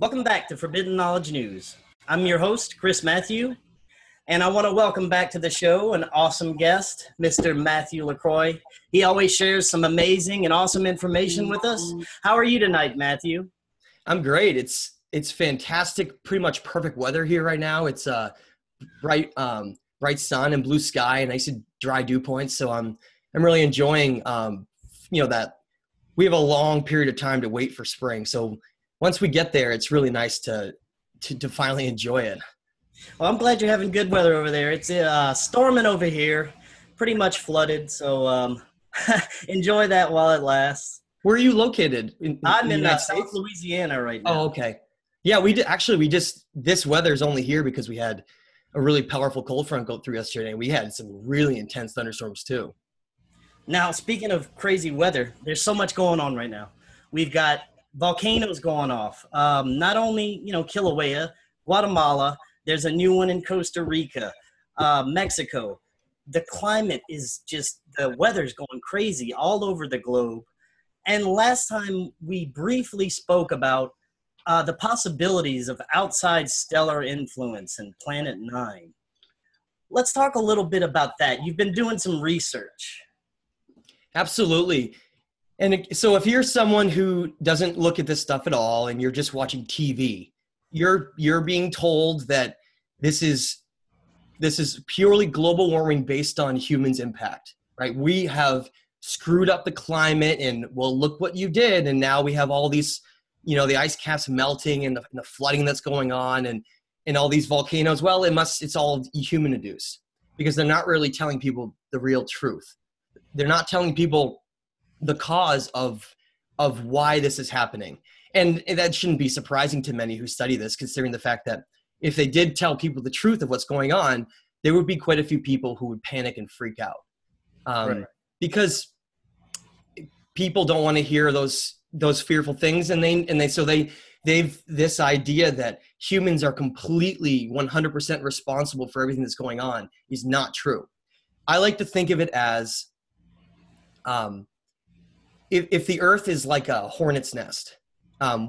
Welcome back to Forbidden Knowledge News. I'm your host, Chris Mathieu, and I want to welcome back to the show an awesome guest, Mr. Matthew LaCroix. He always shares some amazing and awesome information with us. How are you tonight, Matthew? I'm great. It's fantastic, pretty much perfect weather here right now. It's bright sun and blue sky and nice and dry dew points. So I'm really enjoying, that we have a long period of time to wait for spring. So once we get there, it's really nice to finally enjoy it. Well, I'm glad you're having good weather over there. It's storming over here, pretty much flooded. So enjoy that while it lasts. Where are you located? I'm in South Louisiana right now. Oh, okay. Yeah, this weather's only here because we had a really powerful cold front go through yesterday. We had some really intense thunderstorms too. Now, speaking of crazy weather, there's so much going on right now. We've got volcanoes going off. Not only, Kilauea, Guatemala, there's a new one in Costa Rica, Mexico. The climate is just, the weather's going crazy all over the globe. And last time we briefly spoke about the possibilities of outside stellar influence and Planet Nine. Let's talk a little bit about that. You've been doing some research. Absolutely. And so if you're someone who doesn't look at this stuff at all and you're just watching TV, you're being told that this is purely global warming based on humans' impact, right? We have screwed up the climate and, well, look what you did. And now we have all these, the ice caps melting and the flooding that's going on and all these volcanoes. Well, it's all human induced because they're not really telling people the real truth. They're not telling people the cause of why this is happening. And that shouldn't be surprising to many who study this, considering the fact that if they did tell people the truth of what's going on, there would be quite a few people who would panic and freak out. Right. Because people don't want to hear those fearful things. And they've this idea that humans are completely 100% responsible for everything that's going on is not true. I like to think of it as, if the earth is like a hornet's nest,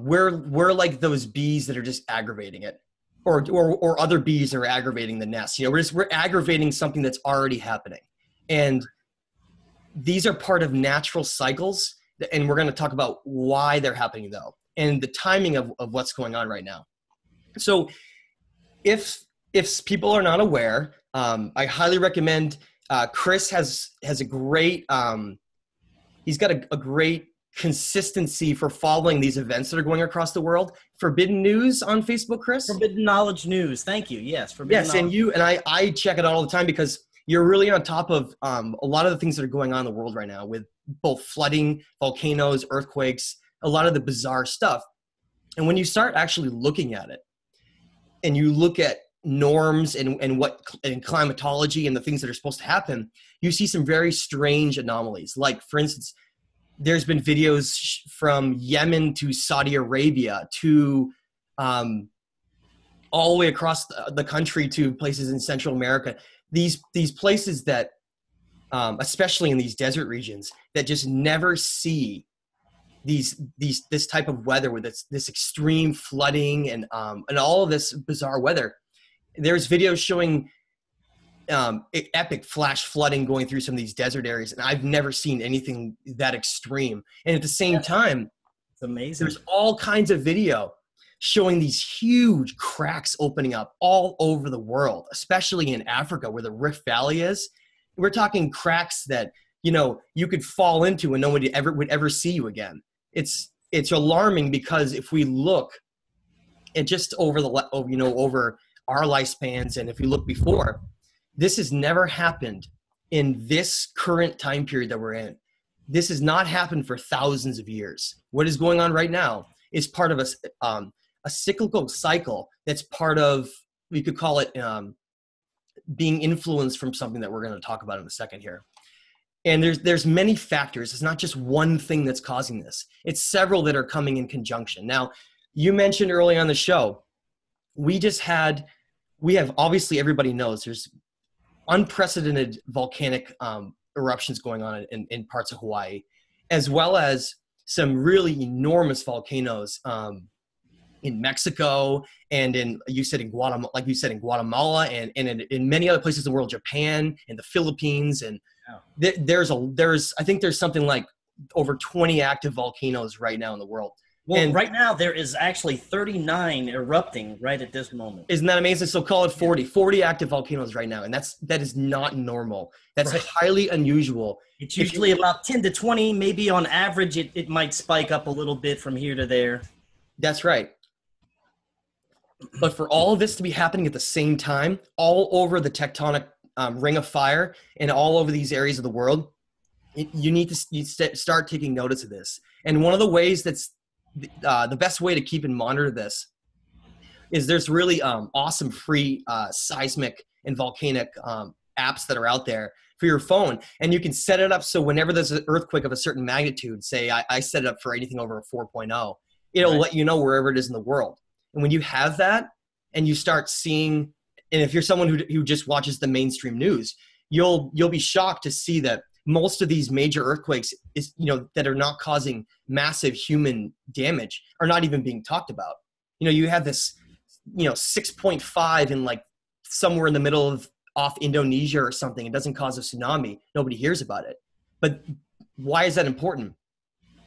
we're like those bees that are just aggravating it, or other bees are aggravating the nest. We're aggravating something that's already happening. And these are part of natural cycles. And we're going to talk about why they're happening though, and the timing of what's going on right now. So if people are not aware, I highly recommend, Chris has a great, he's got a great consistency for following these events that are going across the world. Forbidden News on Facebook, Chris? Forbidden Knowledge News. Thank you. Yes. Forbidden Knowledge. And you and I check it out all the time because you're really on top of a lot of the things that are going on in the world right now with both flooding, volcanoes, earthquakes, a lot of the bizarre stuff. And when you start actually looking at it and you look at norms and climatology and the things that are supposed to happen, you see some very strange anomalies. Like, for instance, there's been videos from Yemen to Saudi Arabia to all the way across the country to places in Central America. These places that, especially in these desert regions, that just never see this type of weather with this extreme flooding and all of this bizarre weather. There's videos showing epic flash flooding going through some of these desert areas, and I've never seen anything that extreme. And at the same time, it's amazing. There's all kinds of video showing these huge cracks opening up all over the world, especially in Africa where the Rift Valley is. We're talking cracks that, you could fall into and nobody would ever see you again. It's alarming because if we look at just over our lifespans, and if we look before, this has never happened in this current time period that we're in. This has not happened for thousands of years. What is going on right now is part of a cyclical cycle that's part of, we could call it being influenced from something that we're going to talk about in a second here. And there's many factors. It's not just one thing that's causing this. It's several that are coming in conjunction. Now, you mentioned early on the show, we have obviously, everybody knows there's unprecedented volcanic eruptions going on in parts of Hawaii, as well as some really enormous volcanoes in Mexico and in, you said in Guatemala, like you said, in Guatemala and in many other places in the world, Japan and the Philippines. And I think there's something like over 20 active volcanoes right now in the world. Well, and right now there is actually 39 erupting right at this moment. Isn't that amazing? So call it 40 active volcanoes right now. And that is not normal. That's highly unusual. It's usually about 10 to 20, maybe on average, it might spike up a little bit from here to there. That's right. But for all of this to be happening at the same time, all over the tectonic ring of fire and all over these areas of the world, you need to start taking notice of this. And one of the ways that's, the best way to keep and monitor this is there's really awesome free seismic and volcanic apps that are out there for your phone. And you can set it up so whenever there's an earthquake of a certain magnitude, say I set it up for anything over a 4.0, it'll let you know wherever it is in the world. And when you have that and you start seeing, and if you're someone who just watches the mainstream news, you'll be shocked to see that most of these major earthquakes that are not causing massive human damage are not even being talked about. You have this, 6.5 in like somewhere in the middle of off Indonesia or something. It doesn't cause a tsunami. Nobody hears about it. But why is that important?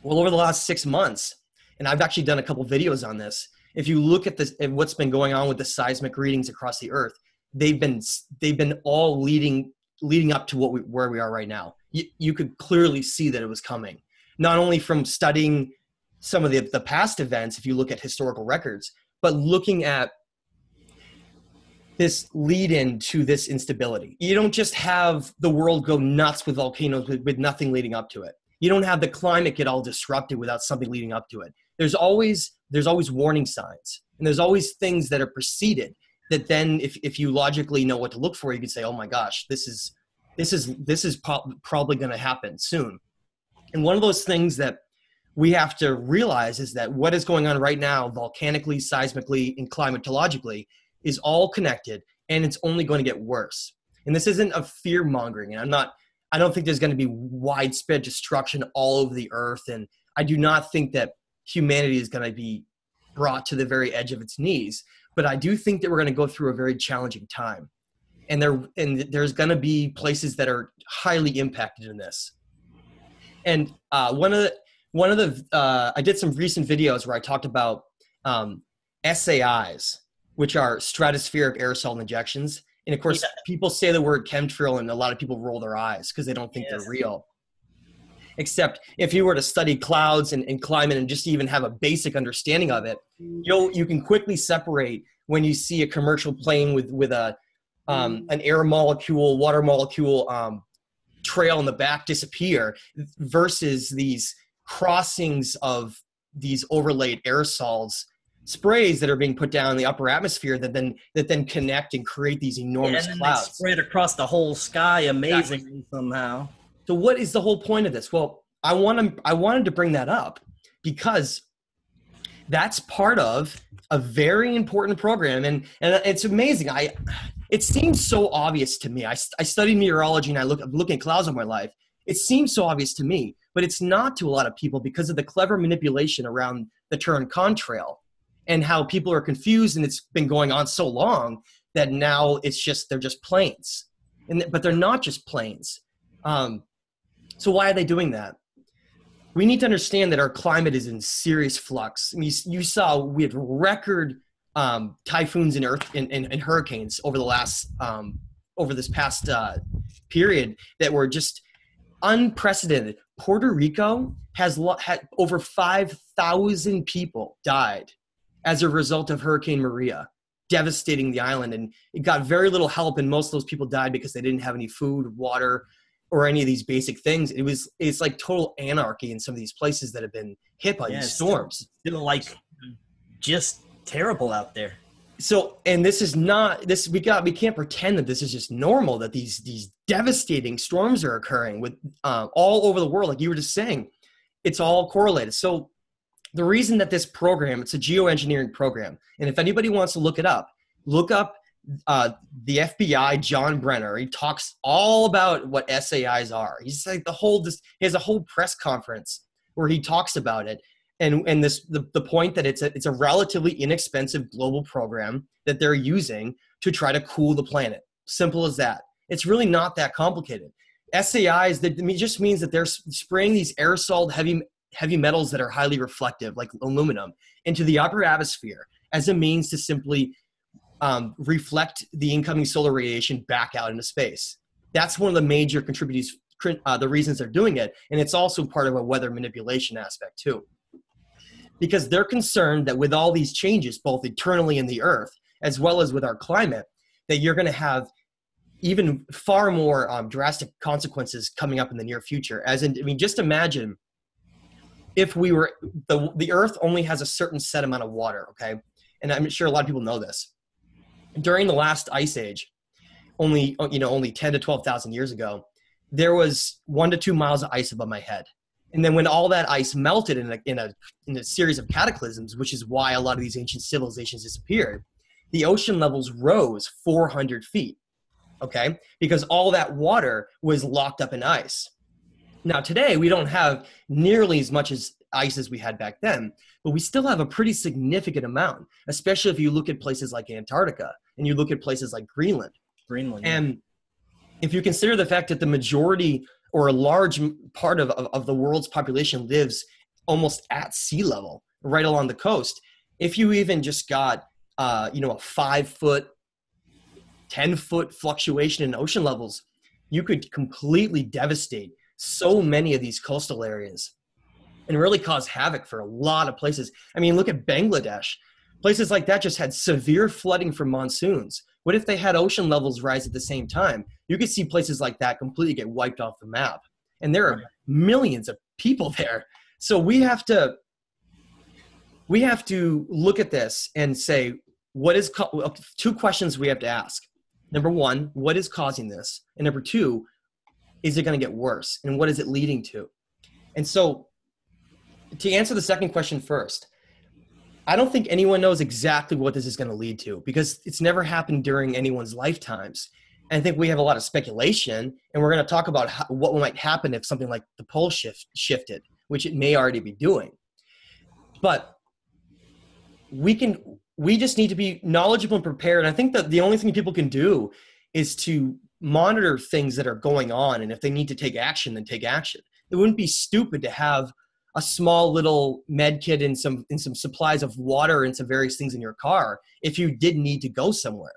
Well, over the last 6 months, and I've actually done a couple videos on this, if you look at this and what's been going on with the seismic readings across the earth, they've been all leading up to where we are right now. You could clearly see that it was coming, not only from studying some of the past events, if you look at historical records, but looking at this lead in to this instability. You don't just have the world go nuts with volcanoes with nothing leading up to it. You don't have the climate get all disrupted without something leading up to it. There's always warning signs, and there's always things that are preceded that then if you logically know what to look for, you can say, oh my gosh, this is probably going to happen soon. And one of those things that we have to realize is that what is going on right now, volcanically, seismically, and climatologically, is all connected, and it's only going to get worse. And this isn't a fear mongering. And I don't think there's going to be widespread destruction all over the earth. And I do not think that humanity is going to be brought to the very edge of its knees. But I do think that we're going to go through a very challenging time. And there's going to be places that are highly impacted in this. And I did some recent videos where I talked about SAIs, which are stratospheric aerosol injections. And of course, people say the word chemtrail and a lot of people roll their eyes because they don't think they're real. Except if you were to study clouds and climate and just even have a basic understanding of it, you can quickly separate when you see a commercial plane with an air molecule, water molecule trail in the back disappear versus these crossings of these overlaid aerosols, sprays that are being put down in the upper atmosphere that then connect and create these enormous clouds. They spread across the whole sky amazingly somehow. So what is the whole point of this? Well, I wanted to bring that up because that's part of a very important program. And it's amazing. It seems so obvious to me. I studied meteorology and I'm looking at clouds all my life. It seems so obvious to me, but it's not to a lot of people because of the clever manipulation around the term contrail and how people are confused. And it's been going on so long that now they're just planes. But they're not just planes. So why are they doing that? We need to understand that our climate is in serious flux. I mean, you saw we had record typhoons and hurricanes over the last over this past period that were just unprecedented. Puerto Rico had over 5,000 people died as a result of Hurricane Maria devastating the island, and it got very little help. And most of those people died because they didn't have any food, water, or any of these basic things. It's like total anarchy in some of these places that have been hit by these storms. Still like just terrible out there. So, and this is not this we can't pretend that this is just normal, that these devastating storms are occurring with all over the world. Like you were just saying, it's all correlated. So the reason that this program, it's a geoengineering program. And if anybody wants to look it up, look up the FBI, John Brenner. He talks all about what SAIs are. He's like he has a whole press conference where he talks about it. And this the point that it's a relatively inexpensive global program that they're using to try to cool the planet. Simple as that. It's really not that complicated. SAIs, that just means that they're spraying these aerosol heavy metals that are highly reflective, like aluminum, into the upper atmosphere as a means to simply reflect the incoming solar radiation back out into space. That's one of the major contributors, the reasons they're doing it. And it's also part of a weather manipulation aspect too, because they're concerned that with all these changes, both internally in the Earth, as well as with our climate, that you're going to have even far more drastic consequences coming up in the near future. As in, I mean, just imagine if we were, the Earth only has a certain set amount of water, okay? And I'm sure a lot of people know this. During the last ice age, only 10 to 12,000 years ago, there was 1 to 2 miles of ice above my head. And then when all that ice melted in a series of cataclysms, which is why a lot of these ancient civilizations disappeared, the ocean levels rose 400 feet, okay? Because all that water was locked up in ice. Now today, we don't have nearly as much as ice as we had back then, but we still have a pretty significant amount, especially if you look at places like Antarctica and you look at places like Greenland. And if you consider the fact that the majority or a large part of the world's population lives almost at sea level, right along the coast, if you even just got, a 5 foot, 10 foot fluctuation in ocean levels, you could completely devastate so many of these coastal areas and really cause havoc for a lot of places. I mean, look at Bangladesh. Places like that just had severe flooding from monsoons. What if they had ocean levels rise at the same time? You could see places like that completely get wiped off the map. And there are millions of people there. So we have to look at this and say, two questions we have to ask. Number one, what is causing this? And number two, is it going to get worse? And what is it leading to? And so to answer the second question first, I don't think anyone knows exactly what this is going to lead to because it's never happened during anyone's lifetimes. And I think we have a lot of speculation, and we're going to talk about what might happen if something like the pole shift shifted, which it may already be doing. But we just need to be knowledgeable and prepared. And I think that the only thing people can do is to monitor things that are going on. And if they need to take action, then take action. It wouldn't be stupid to have a small little med kit and some supplies of water and some various things in your car if you did need to go somewhere.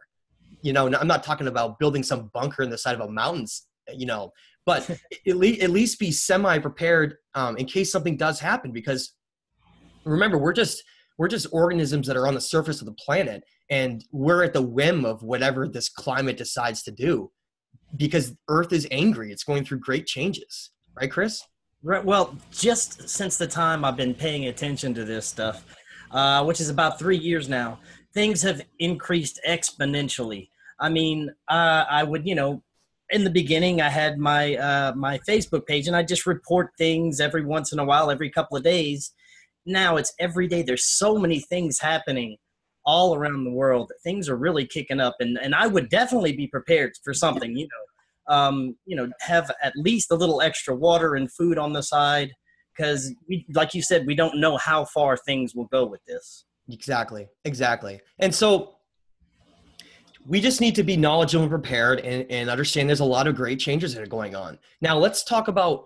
You know, I'm not talking about building some bunker in the side of a mountains, but at least be semi-prepared in case something does happen, because remember, we're just organisms that are on the surface of the planet, and we're at the whim of whatever this climate decides to do because Earth is angry. It's going through great changes. Right, Chris? Right. Well, just since the time I've been paying attention to this stuff, which is about 3 years now, things have increased exponentially. I mean, I would, in the beginning I had my my Facebook page, and I just report things every once in a while, every couple of days. Now it's every day. There's so many things happening all around the world. Things are really kicking up, and I would definitely be prepared for something, have at least a little extra water and food on the side, because like you said, we don't know how far things will go with this. Exactly. And so we just need to be knowledgeable and prepared and understand there's a lot of great changes that are going on. Now let's talk about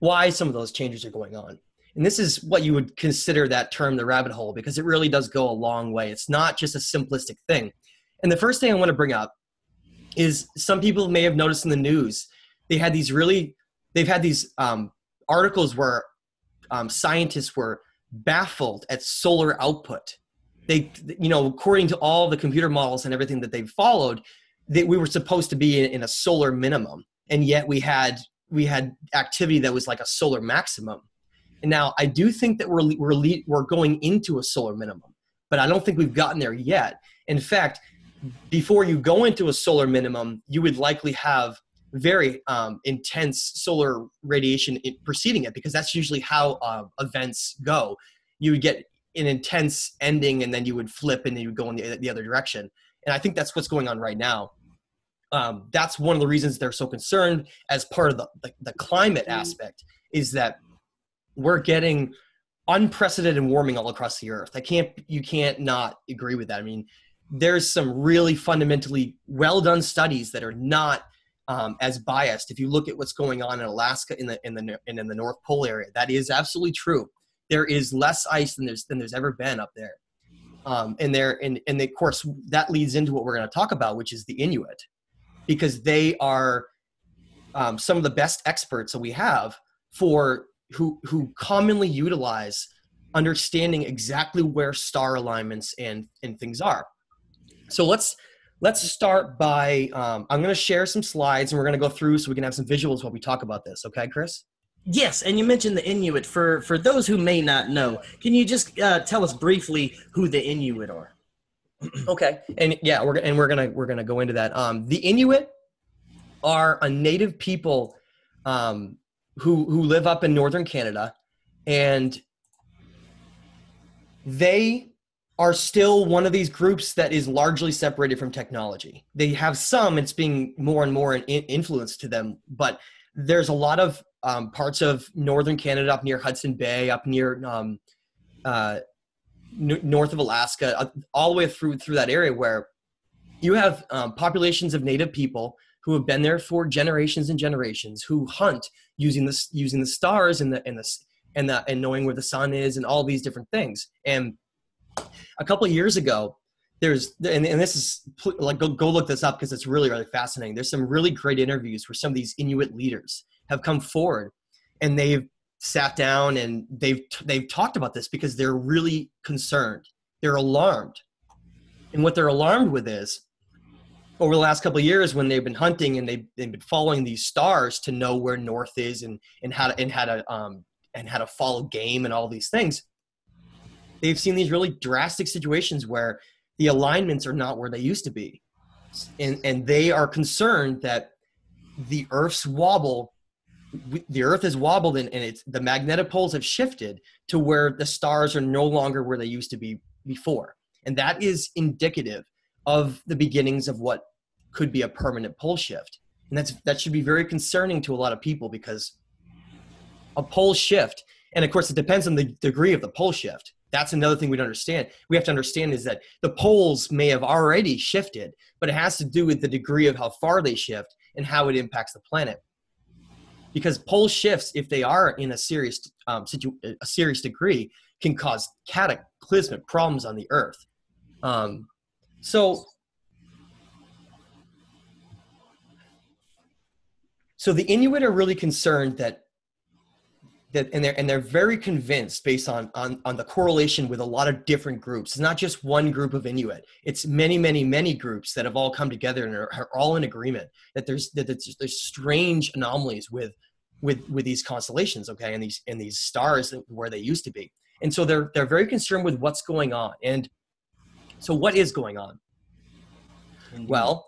why some of those changes are going on. And this is what you would consider that term, the rabbit hole, because it really does go a long way. It's not just a simplistic thing. And the first thing I want to bring up is some people may have noticed in the news, they've had these articles where scientists were baffled at solar output. According to all the computer models and everything that they've followed, that we were supposed to be in a solar minimum, and yet we had activity that was like a solar maximum. And now I do think that we're going into a solar minimum, but I don't think we've gotten there yet. In fact, before you go into a solar minimum, you would likely have very intense solar radiation preceding it, because that's usually how events go. You would get an intense ending, and then you would flip, and then you would go in the other direction. And I think that's what's going on right now. That's one of the reasons they're so concerned as part of the climate aspect, is that we're getting unprecedented warming all across the earth. You can't not agree with that. I mean, there's some really fundamentally well-done studies that are not as biased. If you look at what's going on in Alaska and in the North Pole area, that is absolutely true. There is less ice than there's ever been up there. And of course that leads into what we're going to talk about, which is the Inuit, because they are some of the best experts that we have for who commonly utilize understanding exactly where star alignments and things are. So let's start by, I'm going to share some slides and we're going to go through so we can have some visuals while we talk about this. Okay, Chris? Yes, and you mentioned the Inuit. For those who may not know, can you just tell us briefly who the Inuit are? Okay, and yeah, we're gonna go into that. The Inuit are a native people who live up in northern Canada, and they are still one of these groups that is largely separated from technology. They have some; it's being more and more an influence to them, but there's a lot of parts of northern Canada, up near Hudson Bay, up near north of Alaska, all the way through that area, where you have populations of native people who have been there for generations and generations, who hunt using the stars and knowing where the sun is and all these different things. And a couple of years ago, and this is like, go look this up because it's really, really fascinating. There's some really great interviews where some of these Inuit leaders have come forward and they've sat down and they've talked about this because they're really concerned. They're alarmed. And what they're alarmed with is, over the last couple of years when they've been hunting and they've been following these stars to know where north is and how to follow game and all these things, they've seen these really drastic situations where the alignments are not where they used to be. And they are concerned that the earth has wobbled and the magnetic poles have shifted to where the stars are no longer where they used to be before. And that is indicative of the beginnings of what could be a permanent pole shift. And that should be very concerning to a lot of people, because a pole shift, and of course it depends on the degree of the pole shift. That's another thing we don't understand. We have to understand is that the poles may have already shifted, but it has to do with the degree of how far they shift and how it impacts the planet. Because pole shifts, if they are in a serious degree, can cause cataclysmic problems on the Earth. So the Inuit are really concerned and they're very convinced based on the correlation with a lot of different groups. It's not just one group of Inuit. It's many, many, many groups that have all come together and are all in agreement that there's strange anomalies with these constellations, okay, and these stars where they used to be. And so they're very concerned with what's going on. And so what is going on? Well,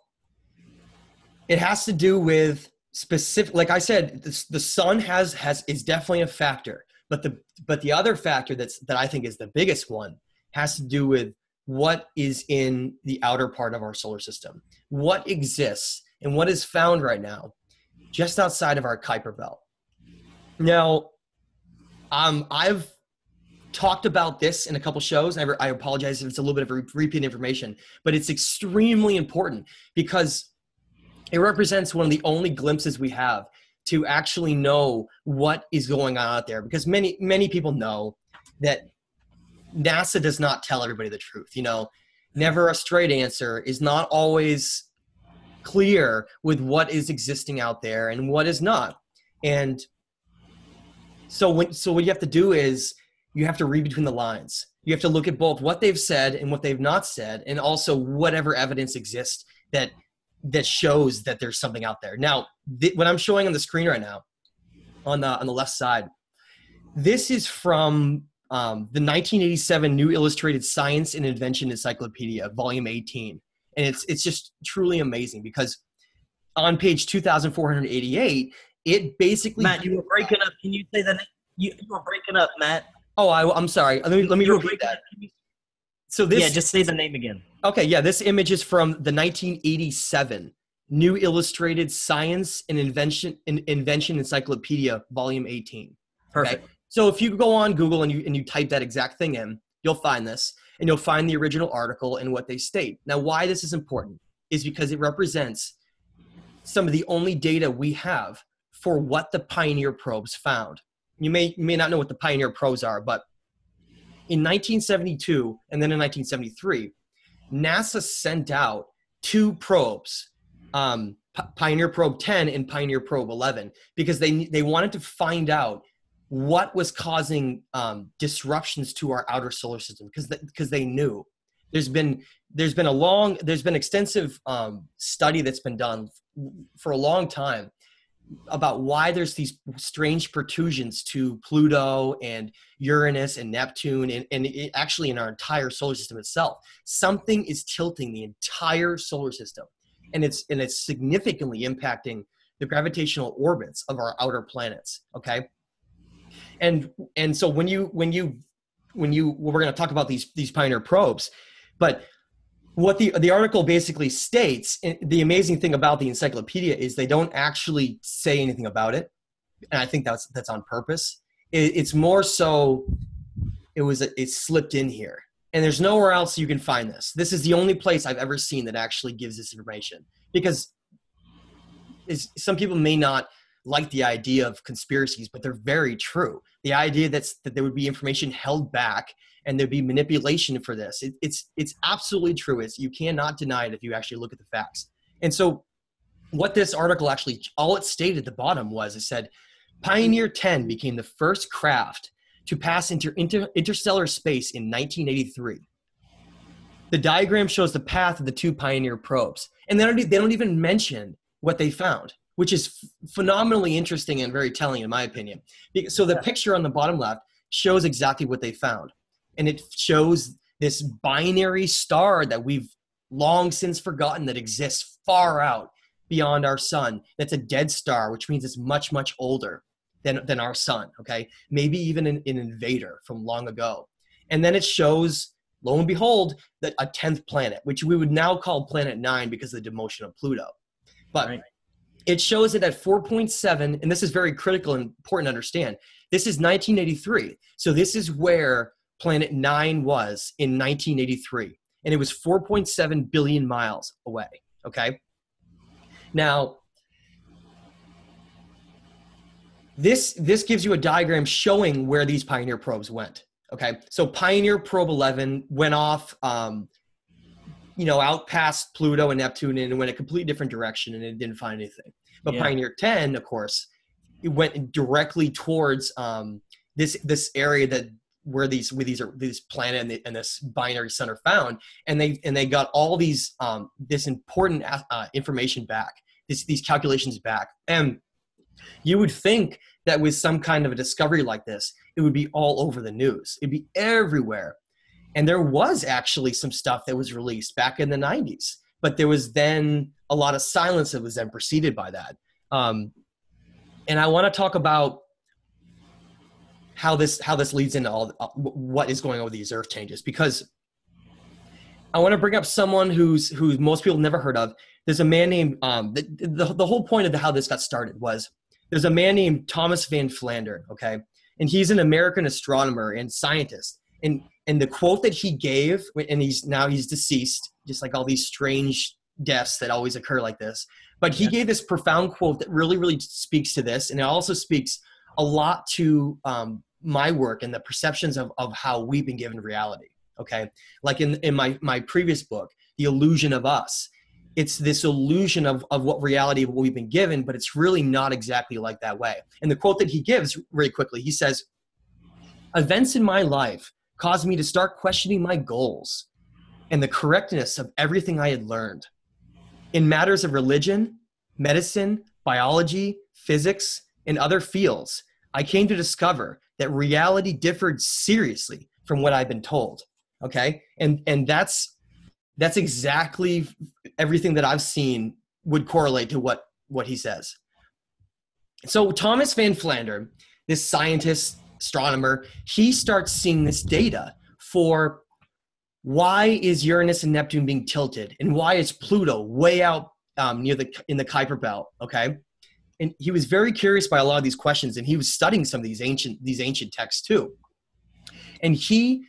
it has to do with specific, like I said, the sun is definitely a factor, but the other factor that I think is the biggest one has to do with what is in the outer part of our solar system, what exists and what is found right now, just outside of our Kuiper Belt. Now, I've talked about this in a couple shows. I apologize if it's a little bit of repeat information, but it's extremely important because it represents one of the only glimpses we have to actually know what is going on out there, because many, many people know that NASA does not tell everybody the truth. You know, never a straight answer is not always clear with what is existing out there and what is not. And so what you have to do is you have to read between the lines. You have to look at both what they've said and what they've not said, and also whatever evidence exists that shows that there's something out there. Now, what I'm showing on the screen right now, on the left side, this is from the 1987 New Illustrated Science and Invention Encyclopedia, Volume 18. And it's just truly amazing, because on page 2,488, it basically— Matt, you were breaking up. Can you say that? You were breaking up, Matt. Oh, I'm sorry. Let me repeat that. So this— yeah, just say the name again. Okay, yeah, this image is from the 1987 New Illustrated Science and Invention Encyclopedia, Volume 18. Perfect. Okay? So if you go on Google and you type that exact thing in, you'll find this, and you'll find the original article and what they state. Now, why this is important is because it represents some of the only data we have for what the Pioneer probes found. You may not know what the Pioneer probes are, but in 1972 and then in 1973, NASA sent out two probes, Pioneer Probe 10 and Pioneer Probe 11, because they wanted to find out what was causing disruptions to our outer solar system, because they knew there's been extensive study that's been done for a long time about why there's these strange protrusions to Pluto and Uranus and Neptune and actually in our entire solar system itself. Something is tilting the entire solar system, and it's significantly impacting the gravitational orbits of our outer planets. Okay, and so we're going to talk about these Pioneer probes, but what the article basically states, and the amazing thing about the encyclopedia is they don't actually say anything about it, and I think that's on purpose. It's more so it slipped in here, and there's nowhere else you can find this. This is the only place I've ever seen that actually gives this information, because some people may not like the idea of conspiracies, but they're very true. The idea that there would be information held back and there'd be manipulation for this. It's absolutely true. You cannot deny it if you actually look at the facts. And so what this article actually, all it stated at the bottom was, it said, Pioneer 10 became the first craft to pass into interstellar space in 1983. The diagram shows the path of the two Pioneer probes. And they don't even mention what they found, which is phenomenally interesting and very telling in my opinion. So the picture on the bottom left shows exactly what they found. And it shows this binary star that we've long since forgotten that exists far out beyond our sun. That's a dead star, which means it's much, much older than our sun, okay? Maybe even an invader from long ago. And then it shows, lo and behold, that a 10th planet, which we would now call Planet Nine because of the demotion of Pluto. But right. It shows it at 4.7, and this is very critical and important to understand. This is 1983. So this is where Planet Nine was in 1983, and it was 4.7 billion miles away, okay? Now, this gives you a diagram showing where these Pioneer probes went, okay? So Pioneer Probe 11 went off, out past Pluto and Neptune, and it went a completely different direction, and it didn't find anything. But yeah. Pioneer 10, of course, it went directly towards this area that where these planet and this binary sun are found, and they got all these this important information back, these calculations back. And you would think that with some kind of a discovery like this, it would be all over the news. It'd be everywhere. And there was actually some stuff that was released back in the 90s, but there was then a lot of silence that was then preceded by that. And I want to talk about how this leads into all what is going on with these Earth changes, because I want to bring up someone who most people never heard of. There's a man named the whole point of how this got started was there's a man named Thomas Van Flandern, okay, and he's an American astronomer and scientist. And the quote that he gave, and he's deceased, just like all these strange deaths that always occur like this. But he gave this profound quote that really, really speaks to this. And it also speaks a lot to my work and the perceptions of how we've been given reality. Okay. Like in my previous book, The Illusion of Us, it's this illusion of what reality of what we've been given, but it's really not exactly like that way. And the quote that he gives really quickly, he says, "Events in my life caused me to start questioning my goals and the correctness of everything I had learned. In matters of religion, medicine, biology, physics, and other fields, I came to discover that reality differed seriously from what I've been told." Okay? And that's exactly everything that I've seen would correlate to what he says. So Thomas Van Flandern, this scientist, astronomer, he starts seeing this data for why is Uranus and Neptune being tilted, and why is Pluto way out near in the Kuiper Belt, okay? and he was very curious by a lot of these questions, and he was studying some of these ancient texts too. And he,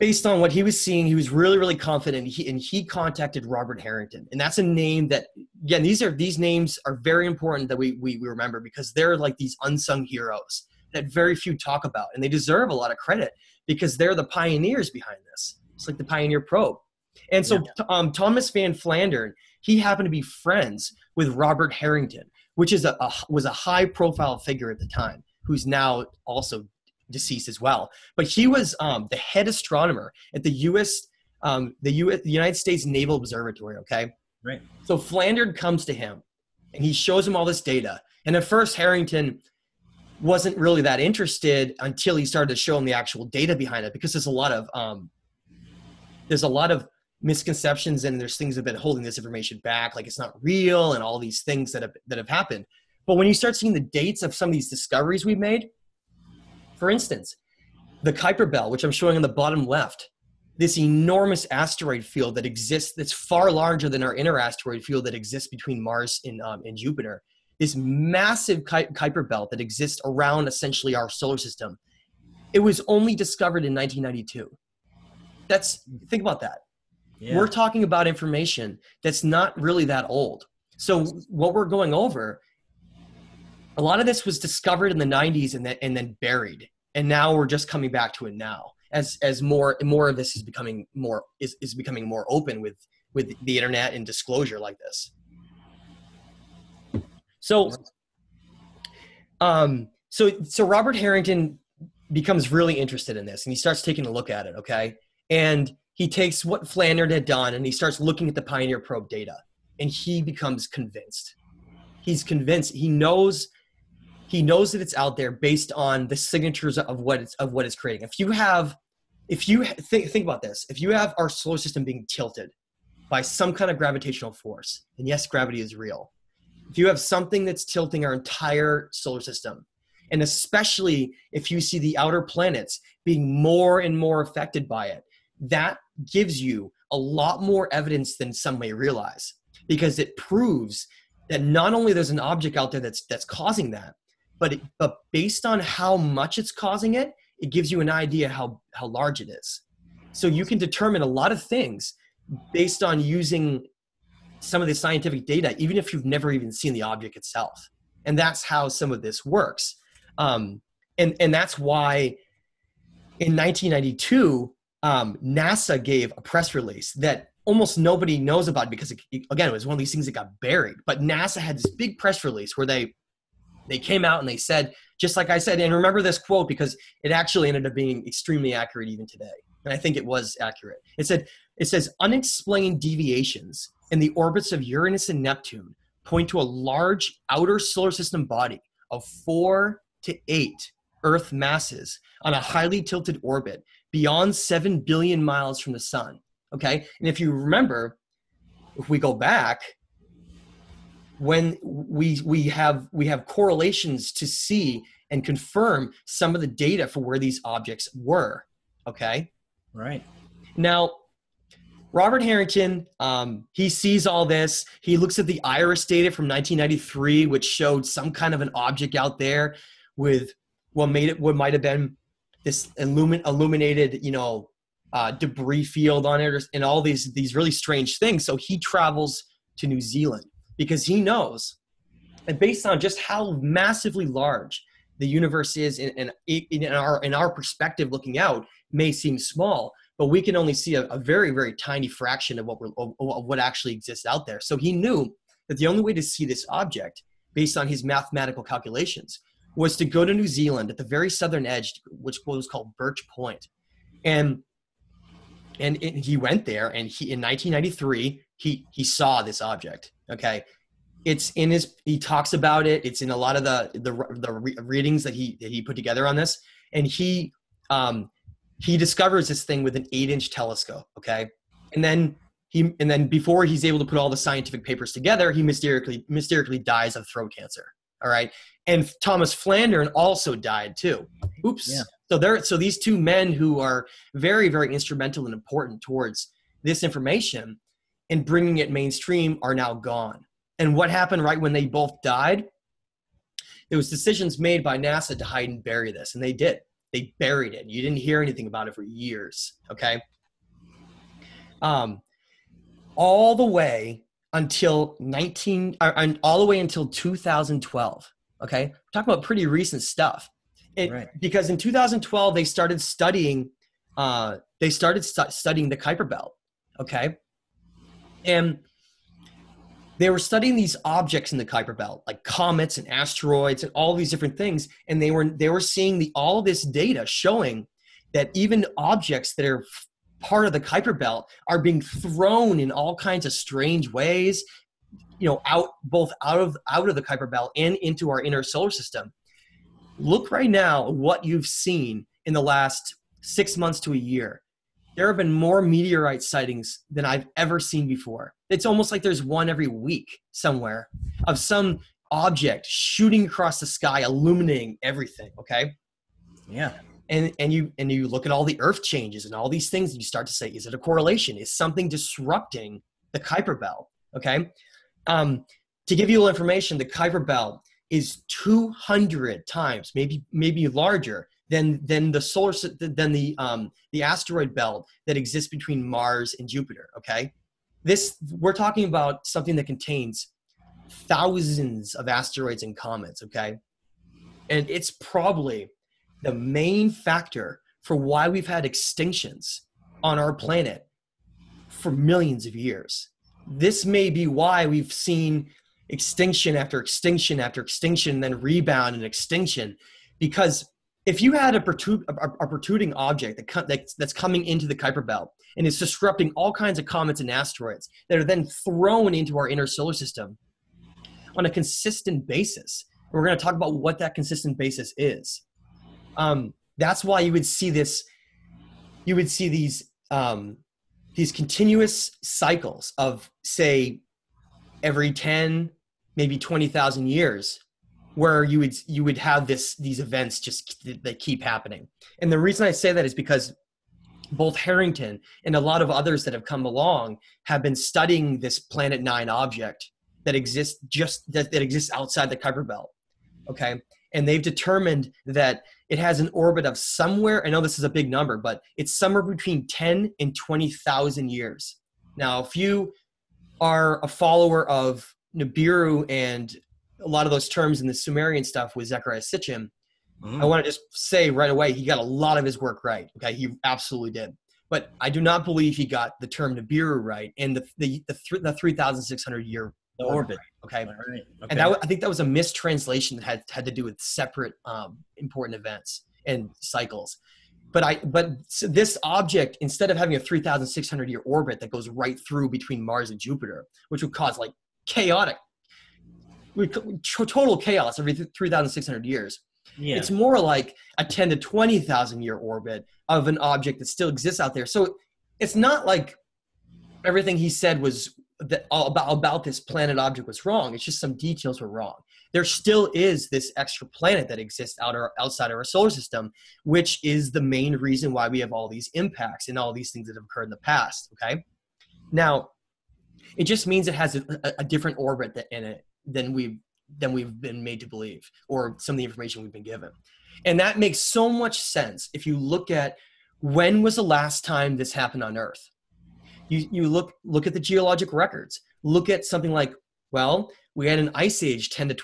based on what he was seeing, he was really, really confident. And he contacted Robert Harrington. And that's a name that, again, these names are very important that we remember, because they're like these unsung heroes that very few talk about. And they deserve a lot of credit because they're the pioneers behind this. It's like the Pioneer Probe. And so yeah. Thomas Van Flandern, he happened to be friends with Robert Harrington, which is was a high profile figure at the time, who's now also deceased as well. But he was the head astronomer at the the United States Naval Observatory, okay? Right. So Flandern comes to him, and he shows him all this data. And at first, Harrington wasn't really that interested until he started to show him the actual data behind it, because there's a lot of misconceptions, and there's things that have been holding this information back, like it's not real and all these things that have happened. But when you start seeing the dates of some of these discoveries we've made, for instance, the Kuiper Belt, which I'm showing on the bottom left, this enormous asteroid field that exists, that's far larger than our inner asteroid field that exists between Mars and Jupiter, this massive Kuiper Belt that exists around essentially our solar system. It was only discovered in 1992. Think about that. Yeah. We're talking about information that's not really that old. So what we're going over, a lot of this was discovered in the 90s and then buried. And now we're just coming back to it now as more of this is becoming more open with the internet and disclosure like this. So, so Robert Harrington becomes really interested in this, and he starts taking a look at it. Okay. And he takes what Flandern had done, and he starts looking at the Pioneer Probe data, and he becomes convinced. He's convinced. He knows that it's out there based on the signatures of what it's creating. If you think about this, if you have our solar system being tilted by some kind of gravitational force, and yes, gravity is real. If you have something that's tilting our entire solar system, and especially if you see the outer planets being more and more affected by it, that gives you a lot more evidence than some may realize, because it proves that not only there's an object out there that's causing that, but based on how much it's causing it, it gives you an idea how large it is. So you can determine a lot of things based on using some of the scientific data, even if you've never even seen the object itself. And that's how some of this works. And that's why in 1992, NASA gave a press release that almost nobody knows about, because it was one of these things that got buried. But NASA had this big press release where they came out and they said, just like I said, and remember this quote because it actually ended up being extremely accurate even today. And I think it was accurate. It says unexplained deviations in the orbits of Uranus and Neptune point to a large outer solar system body of 4 to 8 Earth masses on a highly tilted orbit beyond 7 billion miles from the sun. Okay. And if you remember, if we go back, when we have correlations to see and confirm some of the data for where these objects were. Okay. Right. Now, Robert Harrington, he sees all this. He looks at the IRIS data from 1993, which showed some kind of an object out there with what might've been this illuminated, debris field on it, and all these really strange things. So he travels to New Zealand because he knows, and based on just how massively large the universe is, and in our perspective looking out may seem small, but we can only see a very, very tiny fraction of what actually exists out there. So he knew that the only way to see this object, based on his mathematical calculations, was to go to New Zealand at the very southern edge, which was called Birch Point. And he went there, and in 1993, he saw this object. Okay. He talks about it. It's in a lot of the readings that he put together on this. And he discovers this thing with an 8-inch telescope. Okay. And then before he's able to put all the scientific papers together, he mysteriously dies of throat cancer. All right. And Thomas Flandern also died too. Oops. Yeah. So these two men who are very, very instrumental and important towards this information and bringing it mainstream are now gone. And what happened right when they both died There was decisions made by NASA to hide and bury this, and they did. They buried it. You didn't hear anything about it for years, okay? All the way until all the way until 2012, okay? We're talking about pretty recent stuff. Because in 2012 they started studying the Kuiper Belt, okay? And they were studying these objects in the Kuiper Belt, like comets and asteroids and all these different things, and they were seeing all this data showing that even objects that are part of the Kuiper Belt are being thrown in all kinds of strange ways, you know, out of the Kuiper Belt and into our inner solar system. Look right now at what you've seen in the last 6 months to a year. There have been more meteorite sightings than I've ever seen before. It's almost like there's one every week somewhere of some object shooting across the sky, illuminating everything, okay? Yeah. And you look at all the earth changes and all these things, and you start to say, is it a correlation? Is something disrupting the Kuiper Belt, okay? To give you a little information, the Kuiper Belt is 200 times, maybe larger than the solar, the asteroid belt that exists between Mars and Jupiter. Okay, we're talking about something that contains thousands of asteroids and comets. Okay, and it's probably the main factor for why we've had extinctions on our planet for millions of years. This may be why we've seen extinction after extinction after extinction, then rebound and extinction. Because if you had a protruding object that's coming into the Kuiper Belt and is disrupting all kinds of comets and asteroids that are then thrown into our inner solar system on a consistent basis, and we're going to talk about what that consistent basis is. That's why you would see this. You would see these continuous cycles of, say, every 10, maybe 20,000 years, where you would have these events just that keep happening. And the reason I say that is because both Harrington and a lot of others that have come along have been studying this Planet Nine object that exists outside the Kuiper Belt. Okay, and they've determined that it has an orbit of somewhere, I know this is a big number, but it's somewhere between 10 and 20,000 years. Now, if you are a follower of Nibiru and a lot of those terms in the Sumerian stuff with Zechariah Sitchin, I want to just say right away, he got a lot of his work right. Okay, he absolutely did. But I do not believe he got the term Nibiru right and the 3,600-year orbit. Okay, and I think that was a mistranslation that had to do with separate important events and cycles. But this object, instead of having a 3,600-year orbit that goes right through between Mars and Jupiter, which would cause like total chaos every 3,600 years. Yeah. It's more like a 10 to 20,000-year orbit of an object that still exists out there. So it's not like everything he said was about this planet object was wrong. It's just some details were wrong. There still is this extra planet that exists outside our solar system, which is the main reason why we have all these impacts and all these things that have occurred in the past, okay? Now, it just means it has a different orbit in it than we've been made to believe, or some of the information we've been given. And that makes so much sense if you look at when was the last time this happened on Earth. You look at the geologic records. Look at something like, well, we had an ice age 10 to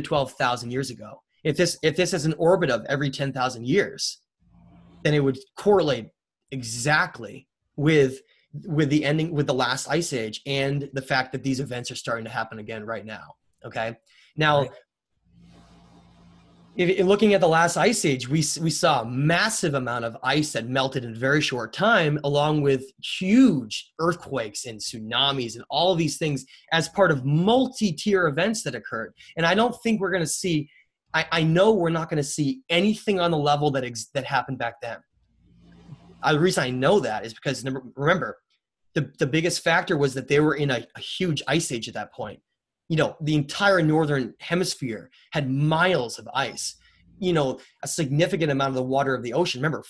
12,000 years ago. If this is an orbit of every 10,000 years, then it would correlate exactly with the last ice age and the fact that these events are starting to happen again right now. Okay, now in looking at the last ice age, we saw a massive amount of ice that melted in a very short time, along with huge earthquakes and tsunamis and all of these things as part of multi-tier events that occurred. And I don't think we're going to see, I know we're not going to see anything on the level that happened back then. The reason I know that is because, remember, the biggest factor was that they were in a huge ice age at that point. You know, the entire northern hemisphere had miles of ice. You know, a significant amount of the water of the ocean. Remember,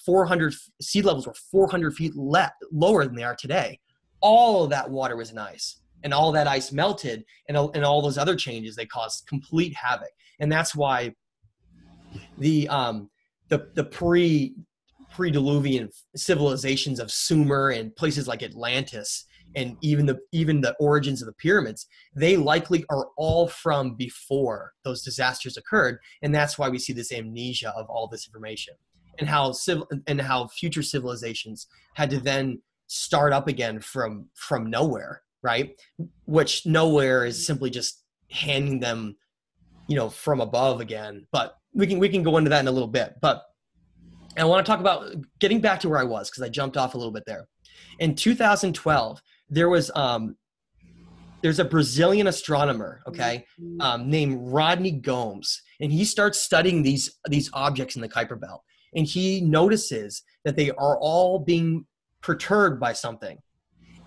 sea levels were 400 feet lower than they are today. All of that water was in ice. and all that ice melted, and all those other changes, they caused complete havoc. And that's why the pre-Diluvian civilizations of Sumer and places like Atlantis, and even the origins of the pyramids, they likely are all from before those disasters occurred. And that's why we see this amnesia of all this information, and how future civilizations had to then start up again from nowhere, right? Which nowhere is simply just handing them, you know, from above again. But we can go into that in a little bit. But I want to talk about getting back to where I was, because I jumped off a little bit there. In 2012, there was there's a Brazilian astronomer, okay, named Rodney Gomes, and he starts studying these objects in the Kuiper Belt, and he notices that they are all being perturbed by something.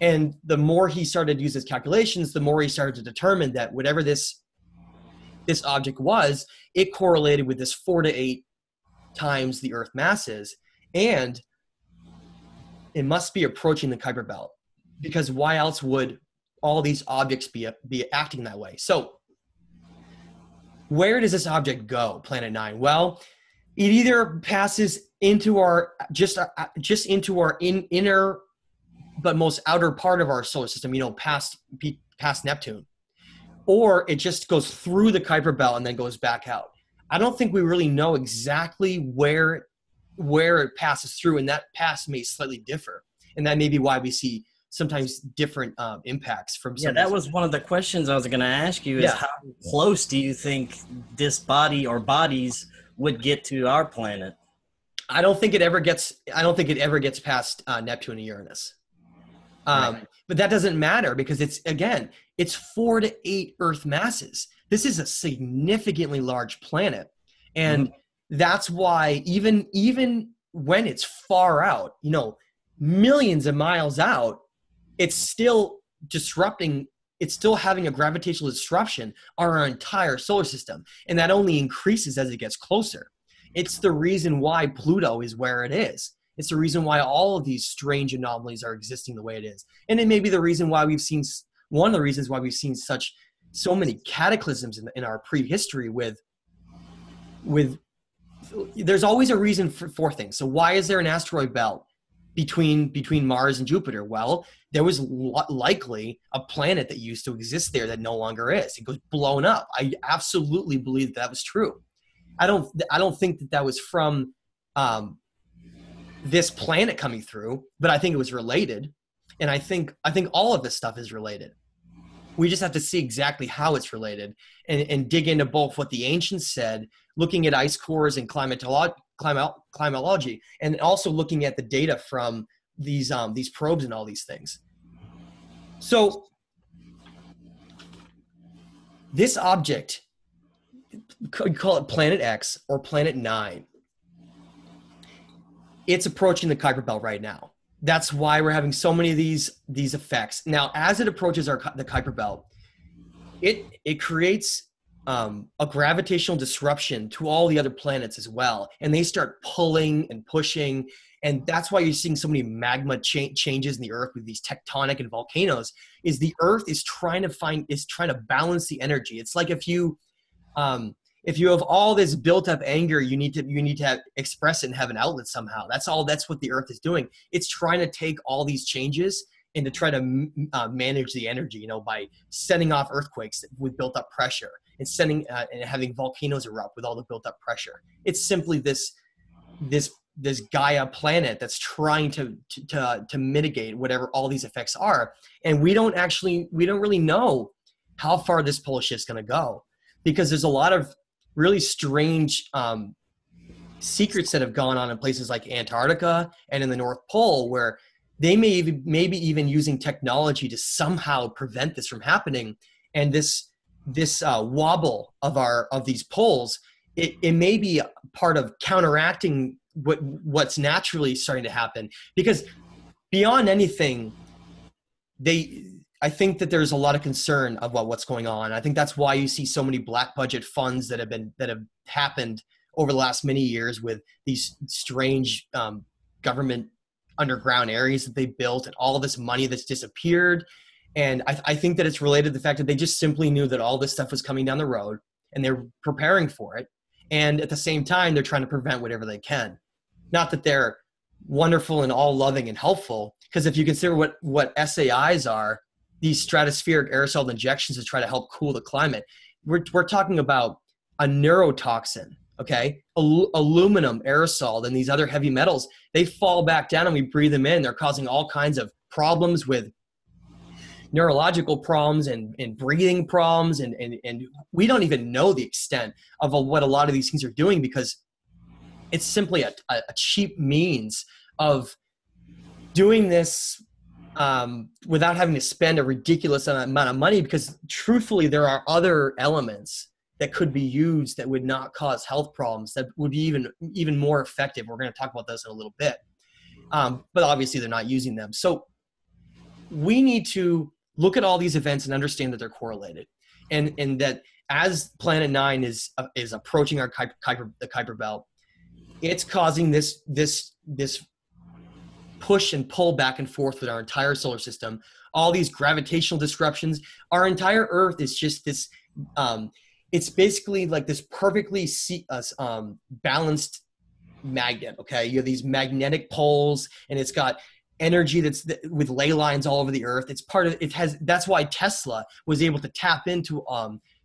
And the more he started to use his calculations, the more he started to determine that whatever this object was, it correlated with this 4 to 8 times the Earth mass is, and it must be approaching the Kuiper Belt, because why else would all these objects be acting that way? So where does this object go, Planet Nine? Well, it either passes into our inner but most outer part of our solar system, you know, past Neptune, or it just goes through the Kuiper Belt and then goes back out. I don't think we really know exactly where it passes through, and that pass may slightly differ, and that may be why we see sometimes different impacts from. Yeah, that was one of the questions I was going to ask you. Is how close do you think this body or bodies would get to our planet? I don't think it ever gets past Neptune and Uranus. Right. But that doesn't matter, because it's 4 to 8 Earth masses. This is a significantly large planet, and that's why even when it's far out, you know, millions of miles out, it's still disrupting. It's still having a gravitational disruption on our entire solar system, and that only increases as it gets closer. It's the reason why Pluto is where it is. It's the reason why all of these strange anomalies are existing the way it is, and it may be the reason why we've seen so many cataclysms in our prehistory with there's always a reason for things. So why is there an asteroid belt between Mars and Jupiter? Well, there was likely a planet that used to exist there that no longer is. It was blown up. I absolutely believe that was true. I don't think that was from this planet coming through, but I think it was related, and I think all of this stuff is related. We just have to see exactly how it's related and dig into both what the ancients said, looking at ice cores and climatology, and also looking at the data from these probes and all these things. So this object, could call it Planet X or Planet Nine, it's approaching the Kuiper Belt right now. That's why we're having so many of these effects. Now, as it approaches the Kuiper Belt, it creates a gravitational disruption to all the other planets as well. And they start pulling and pushing. And that's why you're seeing so many magma changes in the Earth with these tectonic and volcanoes, is the Earth is trying to balance the energy. It's like if you have all this built up anger, you need to express it and have an outlet somehow. That's what the Earth is doing. It's trying to take all these changes and to try to manage the energy, you know, by sending off earthquakes with built up pressure, and and having volcanoes erupt with all the built up pressure. It's simply this Gaia planet that's trying to mitigate whatever all these effects are. And we don't really know how far this pole shift's going to go, because there's a lot of really strange secrets that have gone on in places like Antarctica and in the North Pole, where they may be even using technology to somehow prevent this from happening. And this wobble of these poles, it may be a part of counteracting what's naturally starting to happen. Because beyond anything, I think that there's a lot of concern about what's going on. I think that's why you see so many black budget funds that have happened over the last many years, with these strange government underground areas that they built, and all this money that's disappeared. And I think that it's related to the fact that they just simply knew that all this stuff was coming down the road and they're preparing for it. And at the same time, they're trying to prevent whatever they can. Not that they're wonderful and all loving and helpful, because if you consider what SAIs are, these stratospheric aerosol injections to try to help cool the climate, we're talking about a neurotoxin, okay? Aluminum aerosol and these other heavy metals, they fall back down and we breathe them in. They're causing all kinds of problems with neurological problems and breathing problems. And we don't even know the extent of what a lot of these things are doing, because it's simply a cheap means of doing this without having to spend a ridiculous amount of money, because truthfully, there are other elements that could be used that would not cause health problems that would be even more effective. We're going to talk about those in a little bit. But obviously, they're not using them. So we need to look at all these events and understand that they're correlated, and that as Planet Nine is approaching our Kuiper Belt, it's causing this push and pull back and forth with our entire solar system, all these gravitational disruptions. Our entire Earth is just this, it's basically like this perfectly balanced magnet, okay? You have these magnetic poles, and it's got energy that's with ley lines all over the Earth. It's part of, that's why Tesla was able to tap into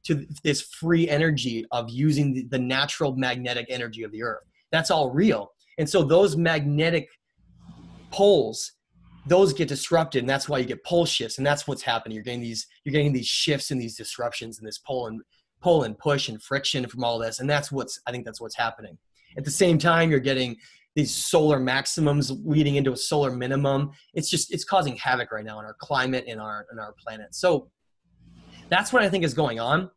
to this free energy of using the natural magnetic energy of the Earth. That's all real. And so those magnetic poles, those get disrupted, and that's why you get pole shifts, and that's what's happening. You're getting these shifts and these disruptions and this pull and push and friction from all this, and I think that's what's happening. At the same time, you're getting these solar maximums leading into a solar minimum. It's causing havoc right now in our climate and our planet. So that's what I think is going on.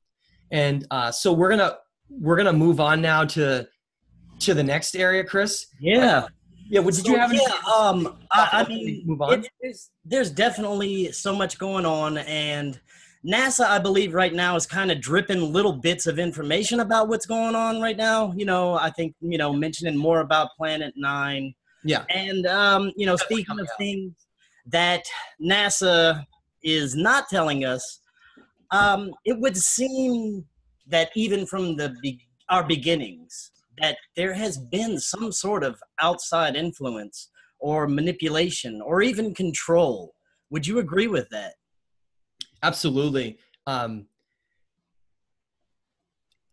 And so we're gonna move on now to the next area, Chris. Yeah. Yeah, what did you have? Yeah, I mean, move on. There's definitely so much going on, and NASA, I believe, right now is kind of dripping little bits of information about what's going on right now. You know, I think, you know, mentioning more about Planet Nine. Yeah. And, you know, speaking of things that NASA is not telling us, it would seem that even from our beginnings, that there has been some sort of outside influence or manipulation or even control. Would you agree with that? Absolutely.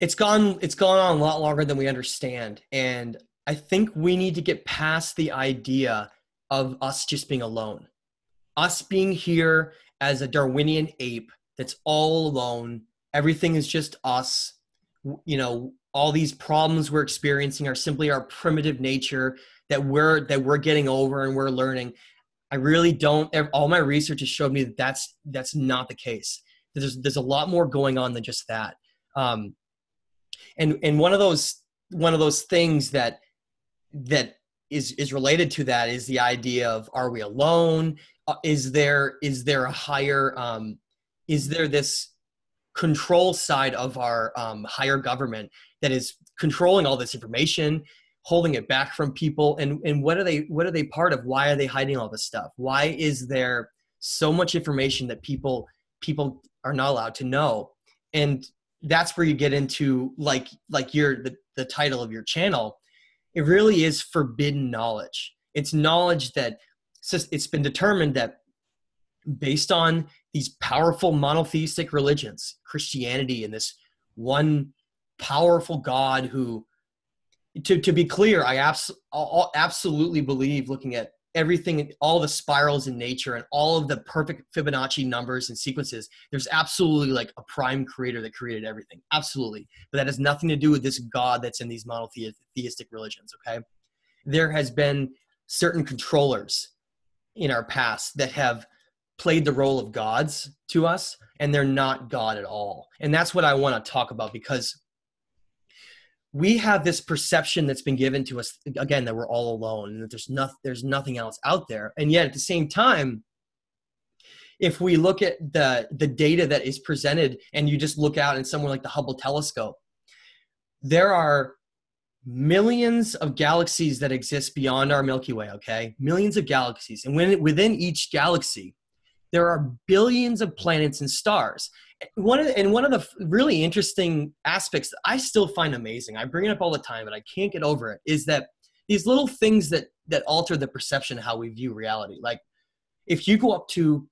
It's gone on a lot longer than we understand. And I think we need to get past the idea of us just being alone, us being here as a Darwinian ape that's all alone. Everything is just us, you know. All these problems we're experiencing are simply our primitive nature that we're getting over and we're learning. I really don't. All my research has showed me that that's not the case. There's a lot more going on than just that. And one of those things that is related to that is the idea of, are we alone? Is there a higher? Is there this control side of our higher government that is controlling all this information, holding it back from people? And what are they part of? Why are they hiding all this stuff? Why is there so much information that people are not allowed to know? And that's where you get into like the title of your channel. It really is forbidden knowledge. It's knowledge that it's been determined that based on these powerful monotheistic religions, Christianity and this one powerful God who, to be clear, I absolutely believe, looking at everything, all the spirals in nature and all of the perfect Fibonacci numbers and sequences, there's absolutely like a prime creator that created everything. Absolutely. But that has nothing to do with this God that's in these monotheistic religions, okay? There has been certain controllers in our past that have played the role of gods to us, and they're not God at all. And that's what I want to talk about, because we have this perception that's been given to us, again, that we're all alone and that there's nothing else out there. And yet at the same time, if we look at the data that is presented, and you just look out in somewhere like the Hubble telescope, there are millions of galaxies that exist beyond our Milky Way, okay? Millions of galaxies. And within each galaxy, there are billions of planets and stars. One of the really interesting aspects that I still find amazing, I bring it up all the time and I can't get over it, is that these little things that alter the perception of how we view reality. Like if you go up to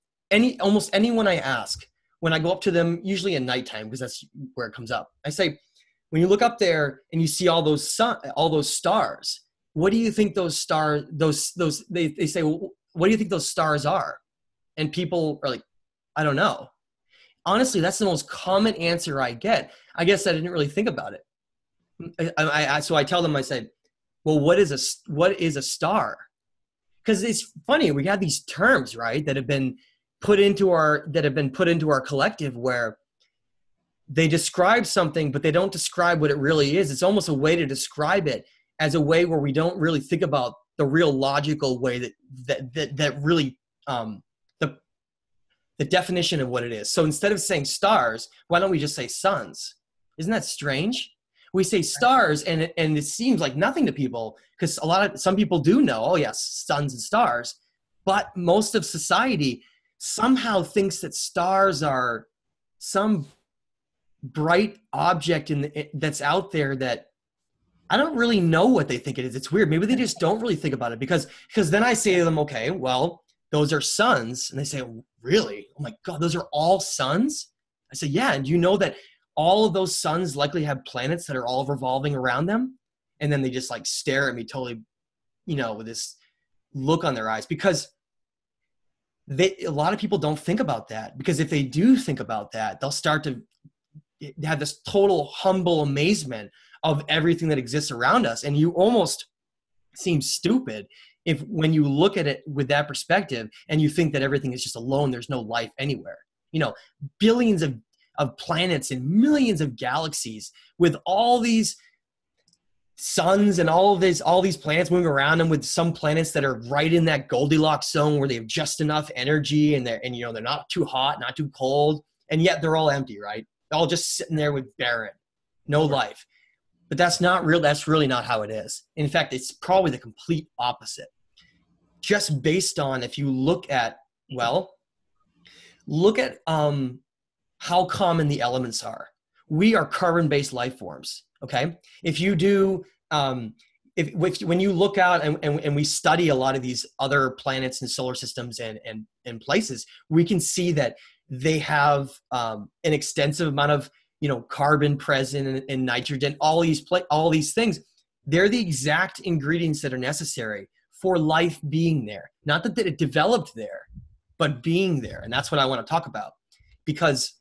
almost anyone I ask, when I go up to them, usually at nighttime, because that's where it comes up, I say, when you look up there and you see all those stars, what do you think those stars, they say, well, what do you think those stars are? And people are like, I don't know. Honestly, that's the most common answer I get. I guess I didn't really think about it. So I tell them, I say, well, what is a star? Because it's funny, we have these terms, right, that have been put into our collective where they describe something, but they don't describe what it really is. It's almost a way to describe it as a way where we don't really think about the real logical way that really the definition of what it is. So instead of saying stars, why don't we just say suns? Isn't that strange? We say stars, and it seems like nothing to people, because some people do know, oh yes, suns and stars, but most of society somehow thinks that stars are some bright object that's out there that I don't really know what they think it is. It's weird. Maybe they just don't really think about it, because then I say to them, okay, well, those are suns. And they say, really? Oh my God, those are all suns? I say, yeah. And you know that all of those suns likely have planets that are all revolving around them. And then they just like stare at me totally, with this look on their eyes, because a lot of people don't think about that, because if they do think about that, they'll start to have this total humble amazement of everything that exists around us. And you almost seem stupid when you look at it with that perspective and you think that everything is just alone, there's no life anywhere. Billions of planets and millions of galaxies with all these suns and all these planets moving around them, with some planets that are right in that Goldilocks zone where they have just enough energy and they're not too hot, not too cold, and yet they're all empty, right? They're all just sitting there with barren, no life. But that's not real. That's really not how it is. In fact, it's probably the complete opposite. Just based on, if you look at how common the elements are. We are carbon-based life forms. Okay. If you do, when you look out and we study a lot of these other planets and solar systems and places, we can see that they have an extensive amount of carbon present and nitrogen, all these things. They're the exact ingredients that are necessary for life being there. Not that it developed there, but being there. And that's what I want to talk about, because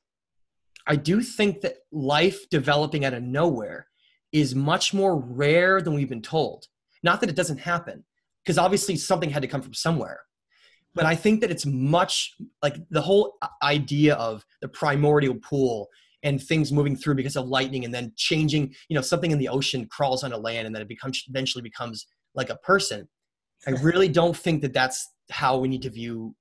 I do think that life developing out of nowhere is much more rare than we've been told. Not that it doesn't happen, because obviously something had to come from somewhere. But I think that it's much like the whole idea of the primordial pool and things moving through because of lightning and then changing, something in the ocean crawls onto land and then it eventually becomes like a person. I really don't think that that's how we need to view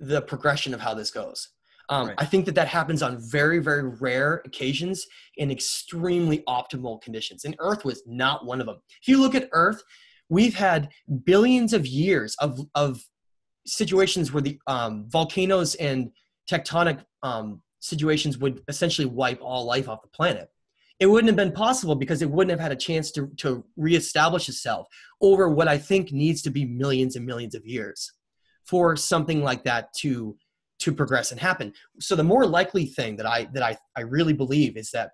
the progression of how this goes. Right. I think that happens on very, very rare occasions in extremely optimal conditions. And Earth was not one of them. If you look at Earth, we've had billions of years of situations where the volcanoes and tectonic situations would essentially wipe all life off the planet. It wouldn't have been possible because it wouldn't have had a chance to reestablish itself over what I think needs to be millions and millions of years for something like that to progress and happen. So the more likely thing that I really believe is that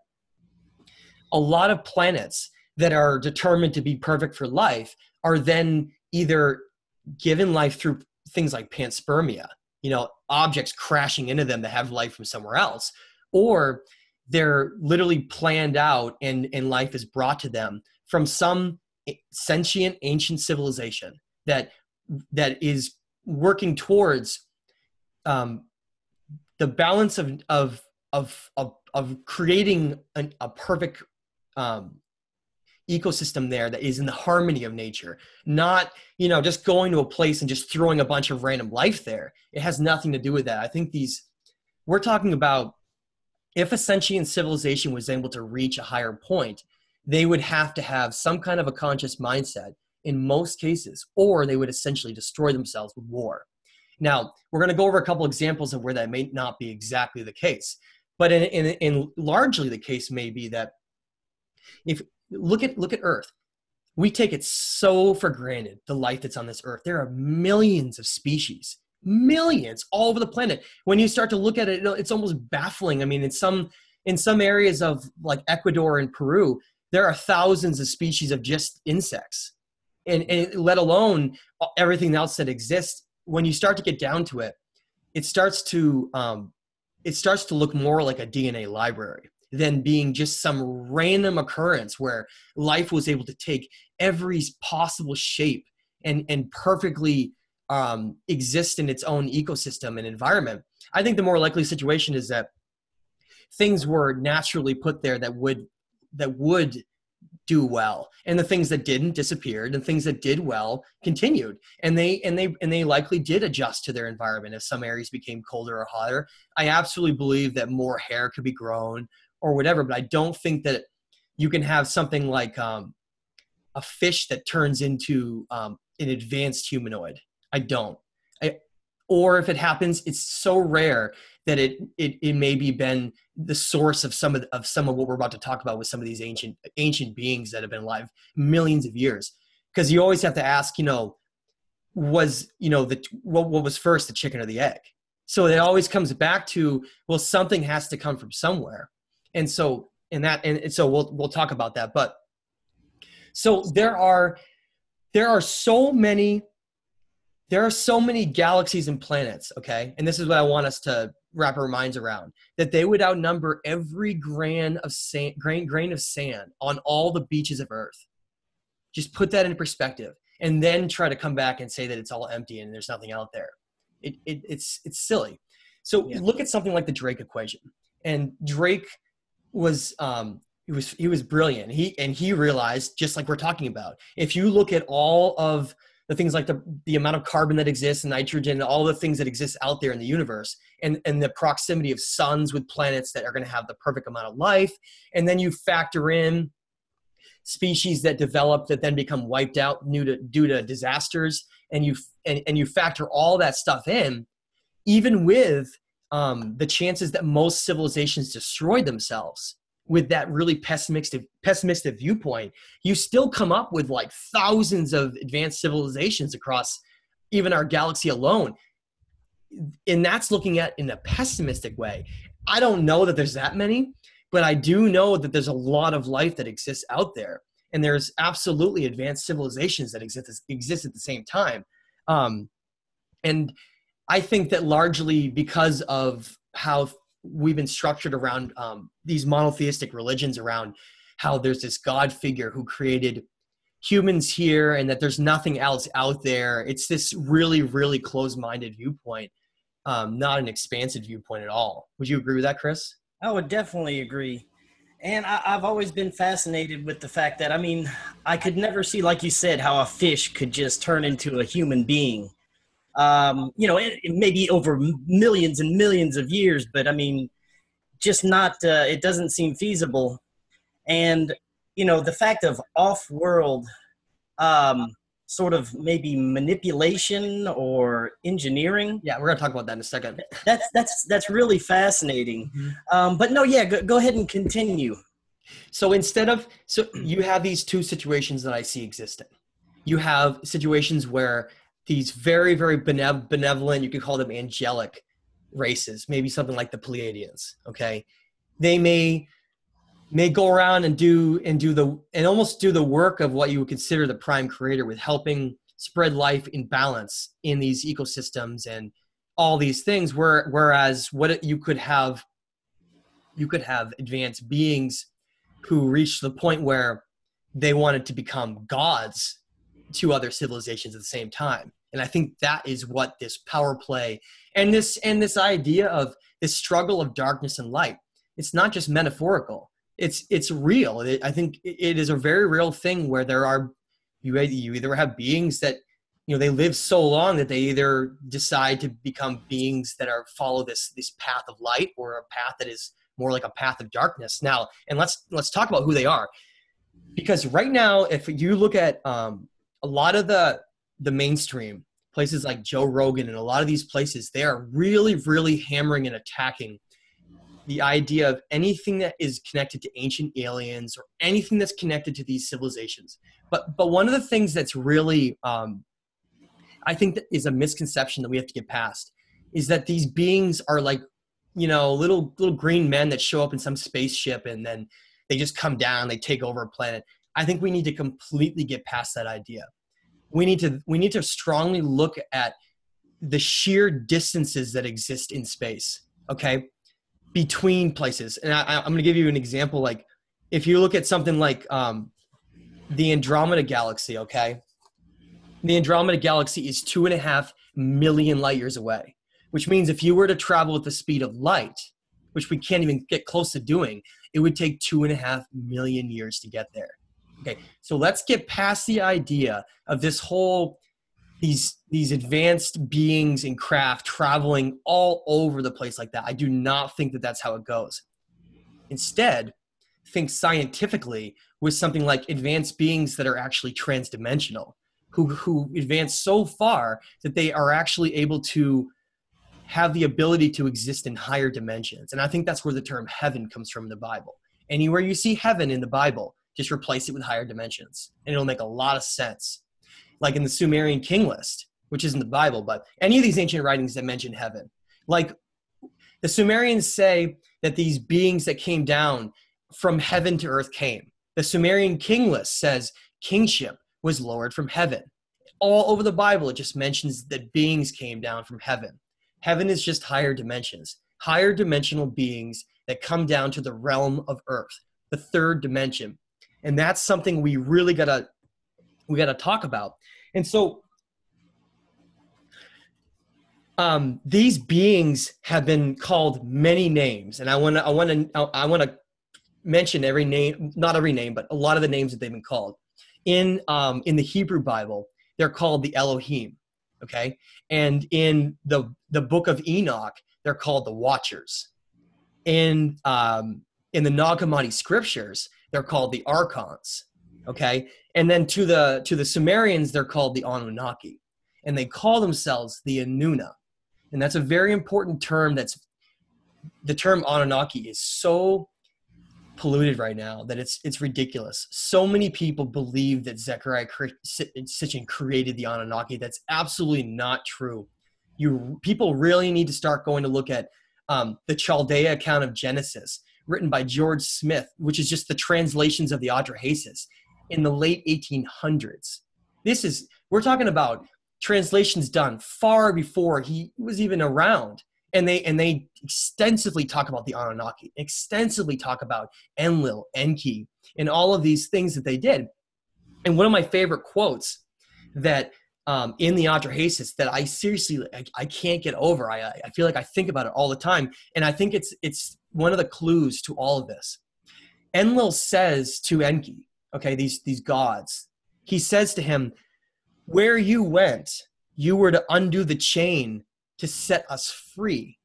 a lot of planets that are determined to be perfect for life are then either given life through things like panspermia, objects crashing into them that have life from somewhere else, or they're literally planned out and life is brought to them from some sentient ancient civilization that is working towards the balance of creating a perfect ecosystem there that is in the harmony of nature, not, just going to a place and just throwing a bunch of random life there. It has nothing to do with that. I think we're talking about, if a sentient civilization was able to reach a higher point, they would have to have some kind of a conscious mindset in most cases, or they would essentially destroy themselves with war. Now, we're going to go over a couple examples of where that may not be exactly the case, but in largely the case may be that if look at Earth, we take it so for granted, the life that's on this Earth. There are millions of species, millions all over the planet. When you start to look at it, it's almost baffling. I mean, in some areas of like Ecuador and Peru, there are thousands of species of just insects, and let alone everything else that exists. When you start to get down to it, it starts to look more like a DNA library than being just some random occurrence where life was able to take every possible shape and perfectly exist in its own ecosystem and environment. I think the more likely situation is that things were naturally put there that would do well, and the things that didn't disappeared, and things that did well continued, and they likely did adjust to their environment. If some areas became colder or hotter, I absolutely believe that more hair could be grown or whatever, but I don't think that you can have something like a fish that turns into an advanced humanoid. Or if it happens, it's so rare that it may be been the source of some of what we're about to talk about with some of these ancient beings that have been alive millions of years. Because you always have to ask, what was first, the chicken or the egg? So it always comes back to, well, something has to come from somewhere, and so we'll talk about that. But so there are so many galaxies and planets, okay? And this is what I want us to wrap our minds around, that they would outnumber every grain of sand on all the beaches of Earth. Just put that in perspective, and then try to come back and say that it's all empty and there's nothing out there. It's silly. So yeah. Look at something like the Drake equation. And Drake was he was brilliant. He realized, just like we're talking about, if you look at all of the things like the amount of carbon that exists and nitrogen and all the things that exist out there in the universe, and the proximity of suns with planets that are going to have the perfect amount of life. And then you factor in species that develop that then become wiped out due to disasters. And you factor all that stuff in, even with the chances that most civilizations destroyed themselves. With that really pessimistic viewpoint, you still come up with like thousands of advanced civilizations across even our galaxy alone. And that's looking at in a pessimistic way. I don't know that there's that many, but I do know that there's a lot of life that exists out there. And there's absolutely advanced civilizations that exist at the same time. And I think that largely because of how we've been structured around these monotheistic religions, around how there's this God figure who created humans here and that there's nothing else out there. It's this really, really closed-minded viewpoint, not an expansive viewpoint at all. Would you agree with that, Chris? I would definitely agree. And I've always been fascinated with the fact that, I mean, I could never see, like you said, how a fish could just turn into a human being. It may be over millions and millions of years, but I mean, just not, it doesn't seem feasible. And, the fact of off-world sort of maybe manipulation or engineering. Yeah, we're going to talk about that in a second. That's really fascinating. Mm-hmm. Go ahead and continue. So you have these two situations that I see existing. You have situations where these very, very benevolent, you could call them angelic races, maybe something like the Pleiadians, okay? They may go around and almost do the work of what you would consider the prime creator, with helping spread life in balance in these ecosystems and all these things, whereas you could have advanced beings who reach the point where they wanted to become gods to other civilizations at the same time. And I think that is what this power play and this idea of this struggle of darkness and light, it's not just metaphorical. It's real. I think it is a very real thing where you either have beings that, they live so long that they either decide to become beings that follow this path of light, or a path that is more like a path of darkness. Now, and let's talk about who they are. Because right now, if you look at a lot of the mainstream, places like Joe Rogan and a lot of these places, they are really, really hammering and attacking the idea of anything that is connected to ancient aliens or anything that's connected to these civilizations. But one of the things that's really, I think that is a misconception that we have to get past is that these beings are like, you know, little green men that show up in some spaceship and then they just come down, they take over a planet. I think we need to completely get past that idea. We need to strongly look at the sheer distances that exist in space, okay, between places. And I'm going to give you an example. Like if you look at something like the Andromeda galaxy, okay, the Andromeda galaxy is 2.5 million light years away, which means if you were to travel at the speed of light, which we can't even get close to doing, it would take 2.5 million years to get there. Okay, so let's get past the idea of this whole, these advanced beings and craft traveling all over the place like that. I do not think that that's how it goes. Instead, think scientifically with something like advanced beings that are actually transdimensional, who advance so far that they are actually able to have the ability to exist in higher dimensions. And I think that's where the term heaven comes from in the Bible. Anywhere you see heaven in the Bible, just replace it with higher dimensions, and it'll make a lot of sense. Like in the Sumerian king list, which isn't the Bible, but any of these ancient writings that mention heaven. Like the Sumerians say that these beings that came down from heaven to earth came. The Sumerian king list says kingship was lowered from heaven. All over the Bible, it just mentions that beings came down from heaven. Heaven is just higher dimensions, higher dimensional beings that come down to the realm of earth, the third dimension. And that's something we really gotta talk about. And so these beings have been called many names, and I wanna mention every name, not every name, but a lot of the names that they've been called. In the Hebrew Bible, they're called the Elohim, okay? And in the Book of Enoch, they're called the Watchers. In the Nag Hammadi scriptures, they're called the Archons, okay? And then to the Sumerians, they're called the Anunnaki, and they call themselves the Anunna. And that's a very important term. That's the term Anunnaki is so polluted right now that it's ridiculous. So many people believe that Zechariah Sitchin created the Anunnaki. That's absolutely not true. People really need to start going to look at the Chaldea account of Genesis, written by George Smith, which is just the translations of the Atrahasis in the late 1800s. We're talking about translations done far before he was even around. And they extensively talk about the Anunnaki, extensively talk about Enlil, Enki, and all of these things that they did. And one of my favorite quotes that in the Atrahasis that I seriously, I can't get over. I feel like I think about it all the time. And I think it's one of the clues to all of this. Enlil says to Enki, okay, these gods, he says to him, where you went, you were to undo the chain to set us free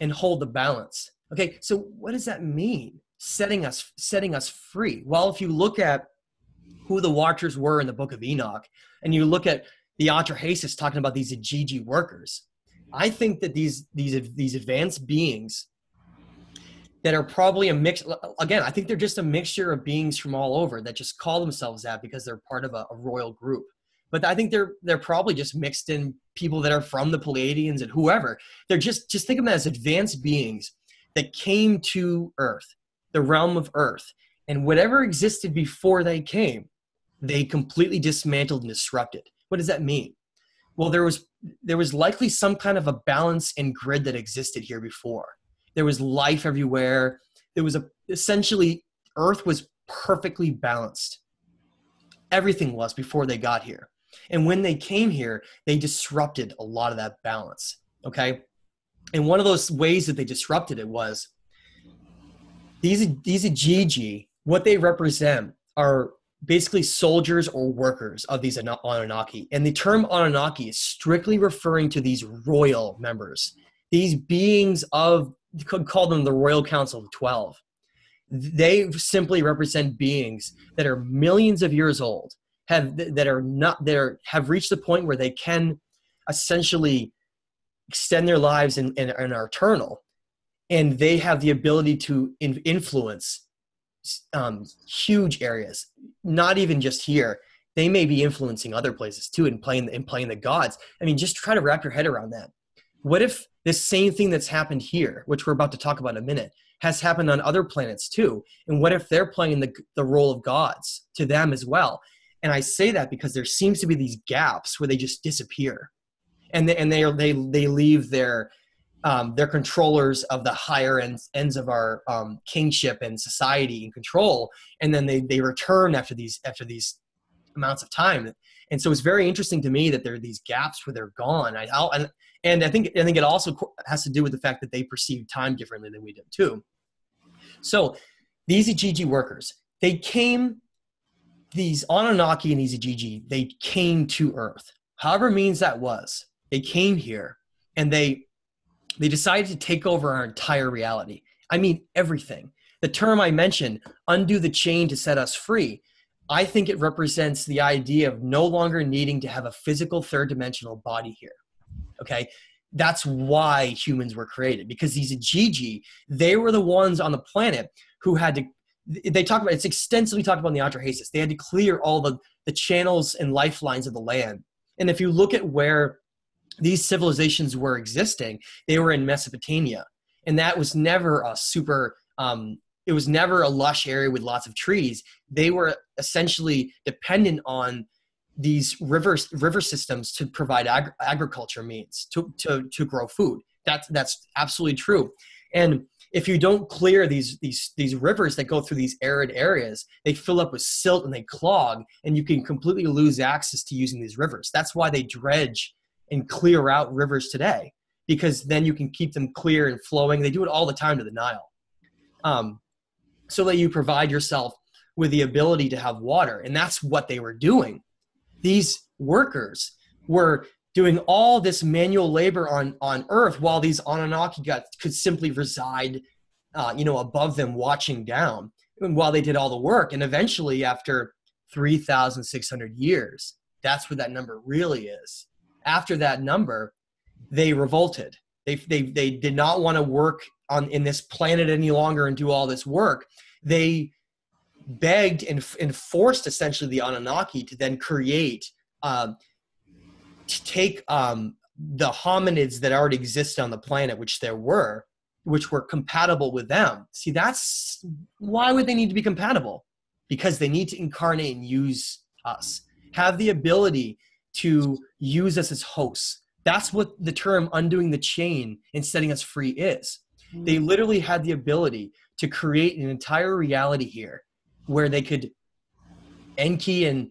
and hold the balance. Okay, so what does that mean? Setting us free. Well, if you look at who the Watchers were in the Book of Enoch, and you look at the Atrahasis talking about these Igigi workers, I think that these advanced beings that are probably a mix, again, I think they're just a mixture of beings from all over that just call themselves that because they're part of a royal group. But I think they're probably just mixed in people that are from the Pleiadians and whoever. They're just think of them as advanced beings that came to Earth, the realm of Earth. And whatever existed before they came, they completely dismantled and disrupted. What does that mean? Well, there was likely some kind of a balance and grid that existed here before. There was life everywhere. There was essentially Earth was perfectly balanced. Everything was before they got here. And when they came here, they disrupted a lot of that balance, okay? And one of those ways that they disrupted it was these Igigi, what they represent are basically soldiers or workers of these Anunnaki. And the term Anunnaki is strictly referring to these royal members. These beings you could call them the Royal Council of 12. They simply represent beings that are millions of years old have reached the point where they can essentially extend their lives and are eternal, and they have the ability to influence huge areas. Not even just here, they may be influencing other places too, and playing the gods. I mean, just try to wrap your head around that. What if this same thing that's happened here, which we're about to talk about in a minute, has happened on other planets too? And what if they're playing the role of gods to them as well? And I say that because there seems to be these gaps where they just disappear, and they leave their controllers of the higher ends of our kingship and society in control, and then they return after these amounts of time. And so it's very interesting to me that there are these gaps where they're gone. I think it also has to do with the fact that they perceive time differently than we do too. So these Igigi workers, these Anunnaki and these Igigi, they came to Earth, however means that was. They came here and they decided to take over our entire reality. I mean, everything. The term I mentioned, undo the chain to set us free, I think it represents the idea of no longer needing to have a physical third-dimensional body here, okay? That's why humans were created, because these Igigi, they were the ones on the planet who had to, they talk about, it's extensively talked about in the Atrahasis, they had to clear all the channels and lifelines of the land. And if you look at where these civilizations were existing, they were in Mesopotamia, and that was never a super, it was never a lush area with lots of trees. They were essentially dependent on these river systems to provide agriculture means to grow food. That's absolutely true. And if you don't clear these rivers that go through these arid areas, they fill up with silt and they clog, and you can completely lose access to using these rivers. That's why they dredge and clear out rivers today, because then you can keep them clear and flowing. They do it all the time to the Nile. So that you provide yourself with the ability to have water. And that's what they were doing. These workers were doing all this manual labor on Earth, while these Anunnaki could simply reside above them, watching down, and while they did all the work. And eventually, after 3,600 years, that's where that number really is. After that number, they revolted. They did not want to work in this planet any longer and do all this work. They begged and forced essentially the Anunnaki to then create, to take the hominids that already existed on the planet, which were compatible with them. See, that's why would they need to be compatible? Because they need to incarnate and use us, have the ability to use us as hosts. That's what the term undoing the chain and setting us free is. They literally had the ability to create an entire reality here where they could, Enki and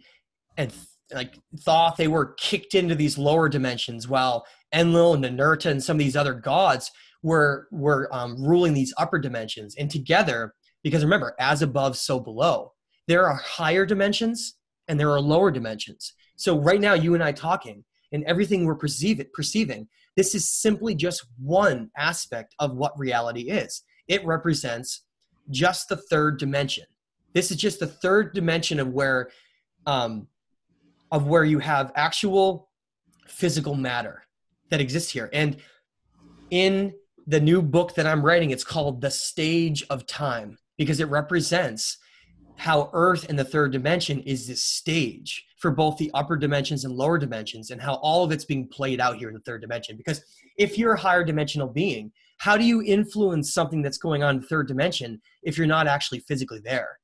like Thoth, they were kicked into these lower dimensions, while Enlil and Ninurta and some of these other gods were ruling these upper dimensions. And together, because remember, as above, so below. There are higher dimensions and there are lower dimensions. So right now, you and I talking, and everything we're perceiving, this is simply just one aspect of what reality is. It represents just the third dimension. This is just the third dimension of where you have actual physical matter that exists here. And in the new book that I'm writing, it's called The Stage of Time, because it represents how Earth and the third dimension is this stage for both the upper dimensions and lower dimensions, and how all of it's being played out here in the third dimension. Because if you're a higher dimensional being, how do you influence something that's going on in the third dimension if you're not actually physically there?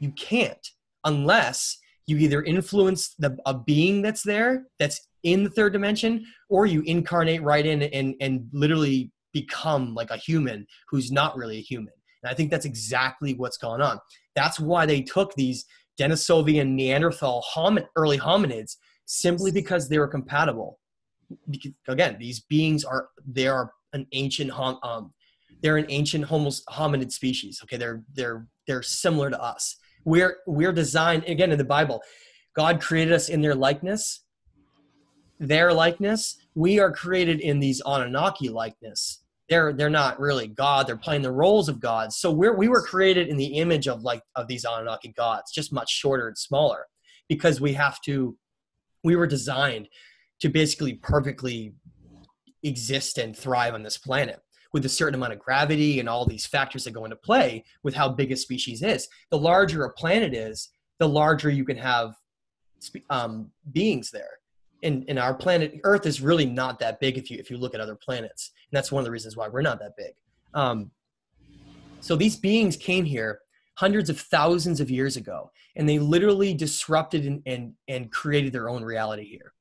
You can't, unless you either influence a being that's there, that's in the third dimension, or you incarnate right in and literally become like a human who's not really a human. And I think that's exactly what's going on. That's why they took these Denisovian Neanderthal early hominids, simply because they were compatible. Because, again, these beings are an ancient hominid species. Okay, they're similar to us. We're designed, again, in the Bible. God created us in their likeness. We are created in these Anunnaki likeness. They're not really God. They're playing the roles of God. So we were created in the image of these Anunnaki gods, just much shorter and smaller. because we have to, we were designed to basically perfectly exist and thrive on this planet with a certain amount of gravity and all these factors that go into play with how big a species is. The larger a planet is, the larger you can have beings there. And our planet Earth is really not that big if you look at other planets. And that's one of the reasons why we're not that big. So these beings came here hundreds of thousands of years ago, and they literally disrupted and created their own reality here.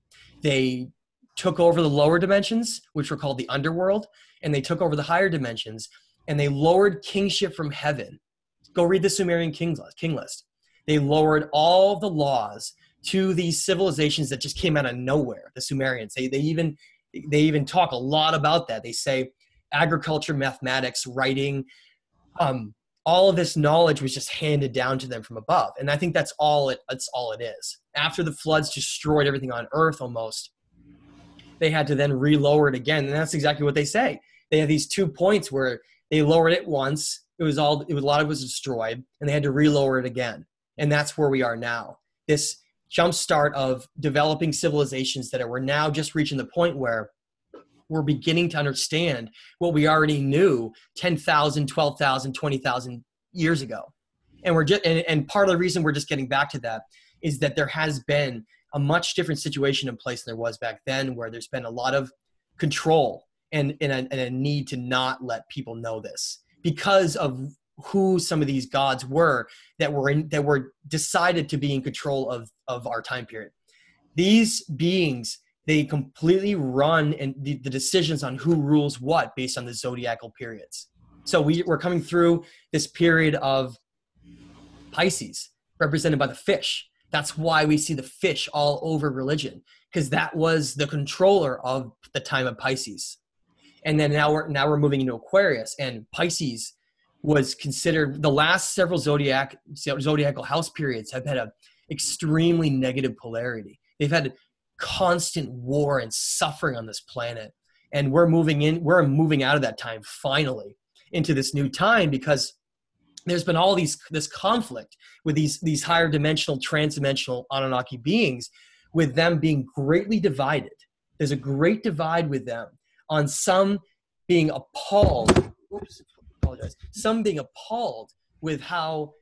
They took over the lower dimensions, which were called the underworld, and they took over the higher dimensions, and they lowered kingship from heaven. Go read the Sumerian king list. They lowered all the laws to these civilizations that just came out of nowhere, the Sumerians. They even talk a lot about that. They say agriculture, mathematics, writing, all of this knowledge was just handed down to them from above. And I think that's all it is. After the floods destroyed everything on Earth almost, they had to then relower it again. And that's exactly what they say. They have these two points where they lowered it once. A lot of it was destroyed, and they had to relower it again. And that's where we are now. This jumpstart of developing civilizations that we're now just reaching the point where we're beginning to understand what we already knew 10,000, 12,000, 20,000 years ago. And we're just, and part of the reason we're just getting back to that is that there has been a much different situation in place than there was back then, where there's been a lot of control and a need to not let people know this because of who some of these gods were that were decided to be in control of our time period. These beings, they completely run and the decisions on who rules what based on the zodiacal periods. So we're coming through this period of Pisces, represented by the fish. That's why we see the fish all over religion, because that was the controller of the time of Pisces. And then now we're moving into Aquarius, and Pisces was considered, the last several zodiacal house periods have had an extremely negative polarity. They've had constant war and suffering on this planet. And we're moving out of that time finally into this new time, because there's been all this conflict with these higher dimensional, transdimensional Anunnaki beings, with them being greatly divided. There's a great divide with them on some being appalled. Oops, apologize. Some being appalled with how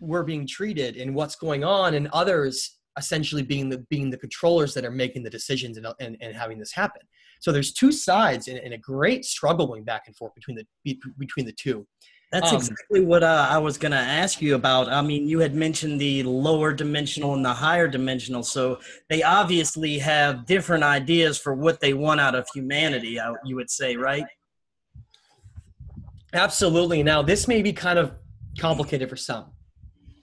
we're being treated and what's going on, and others essentially being the controllers that are making the decisions and having this happen. So there's two sides and a great struggle going back and forth between the two. That's exactly what I was going to ask you about. I mean, you had mentioned the lower dimensional and the higher dimensional, so they obviously have different ideas for what they want out of humanity, you would say, right? Absolutely. Now, this may be kind of complicated for some.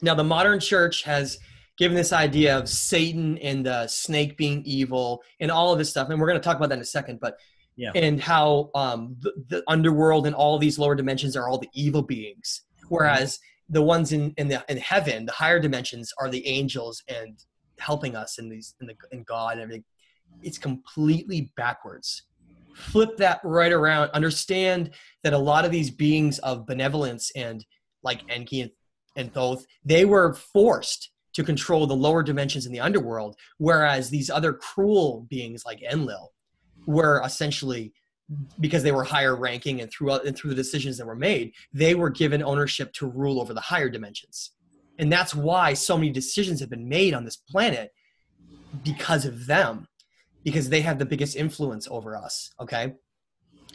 Now, the modern church has given this idea of Satan and the snake being evil and all of this stuff, and we're going to talk about that in a second, but yeah. And how the underworld and all these lower dimensions are all the evil beings, whereas the ones in heaven, the higher dimensions, are the angels and helping us in God and everything. It's completely backwards. Flip that right around. Understand that a lot of these beings of benevolence and like Enki and Thoth, they were forced to control the lower dimensions in the underworld, whereas these other cruel beings like Enlil were essentially, because they were higher ranking and through the decisions that were made, they were given ownership to rule over the higher dimensions. And that's why so many decisions have been made on this planet because of them, because they have the biggest influence over us, okay?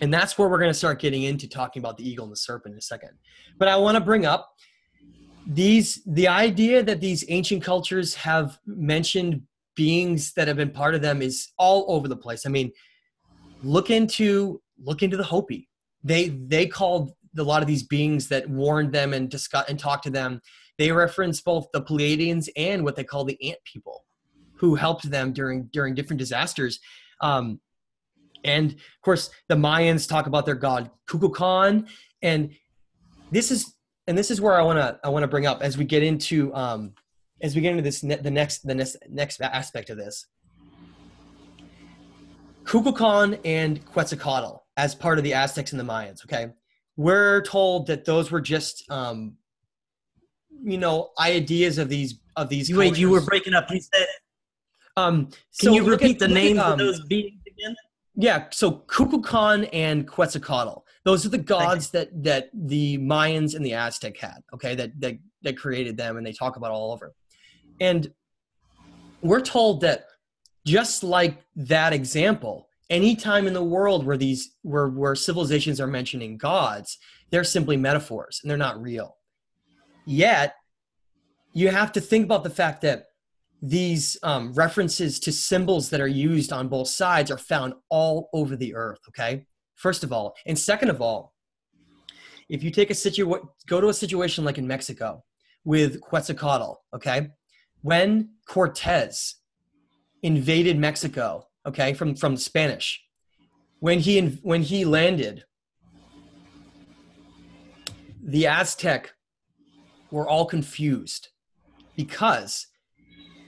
And that's where we're going to start getting into talking about the eagle and the serpent in a second. But I want to bring up the idea that these ancient cultures have mentioned beings that have been part of them is all over the place. I mean, look into the Hopi. They called a lot of these beings that warned them and discussed and talked to them. They referenced both the Pleiadians and what they call the ant people, who helped them during different disasters. And of course, the Mayans talk about their god Kukulkan. And this is where I want to bring up as we get into the next aspect of this. Kukulkan and Quetzalcoatl as part of the Aztecs and the Mayans, okay? We're told that those were just, ideas of these of these cultures. Wait, you were breaking up. You said, can you repeat the names of those beings again? Yeah, so Kukulkan and Quetzalcoatl. Those are the gods that the Mayans and the Aztec had, okay, that created them, and they talk about all over. And we're told that just like that example, any time in the world where where civilizations are mentioning gods, they're simply metaphors and they're not real. Yet, you have to think about the fact that these references to symbols that are used on both sides are found all over the earth, okay? First of all. And second of all, if you take go to a situation like in Mexico with Quetzalcoatl, okay? When Cortez invaded Mexico, okay, from the Spanish, when he landed, the Aztec were all confused because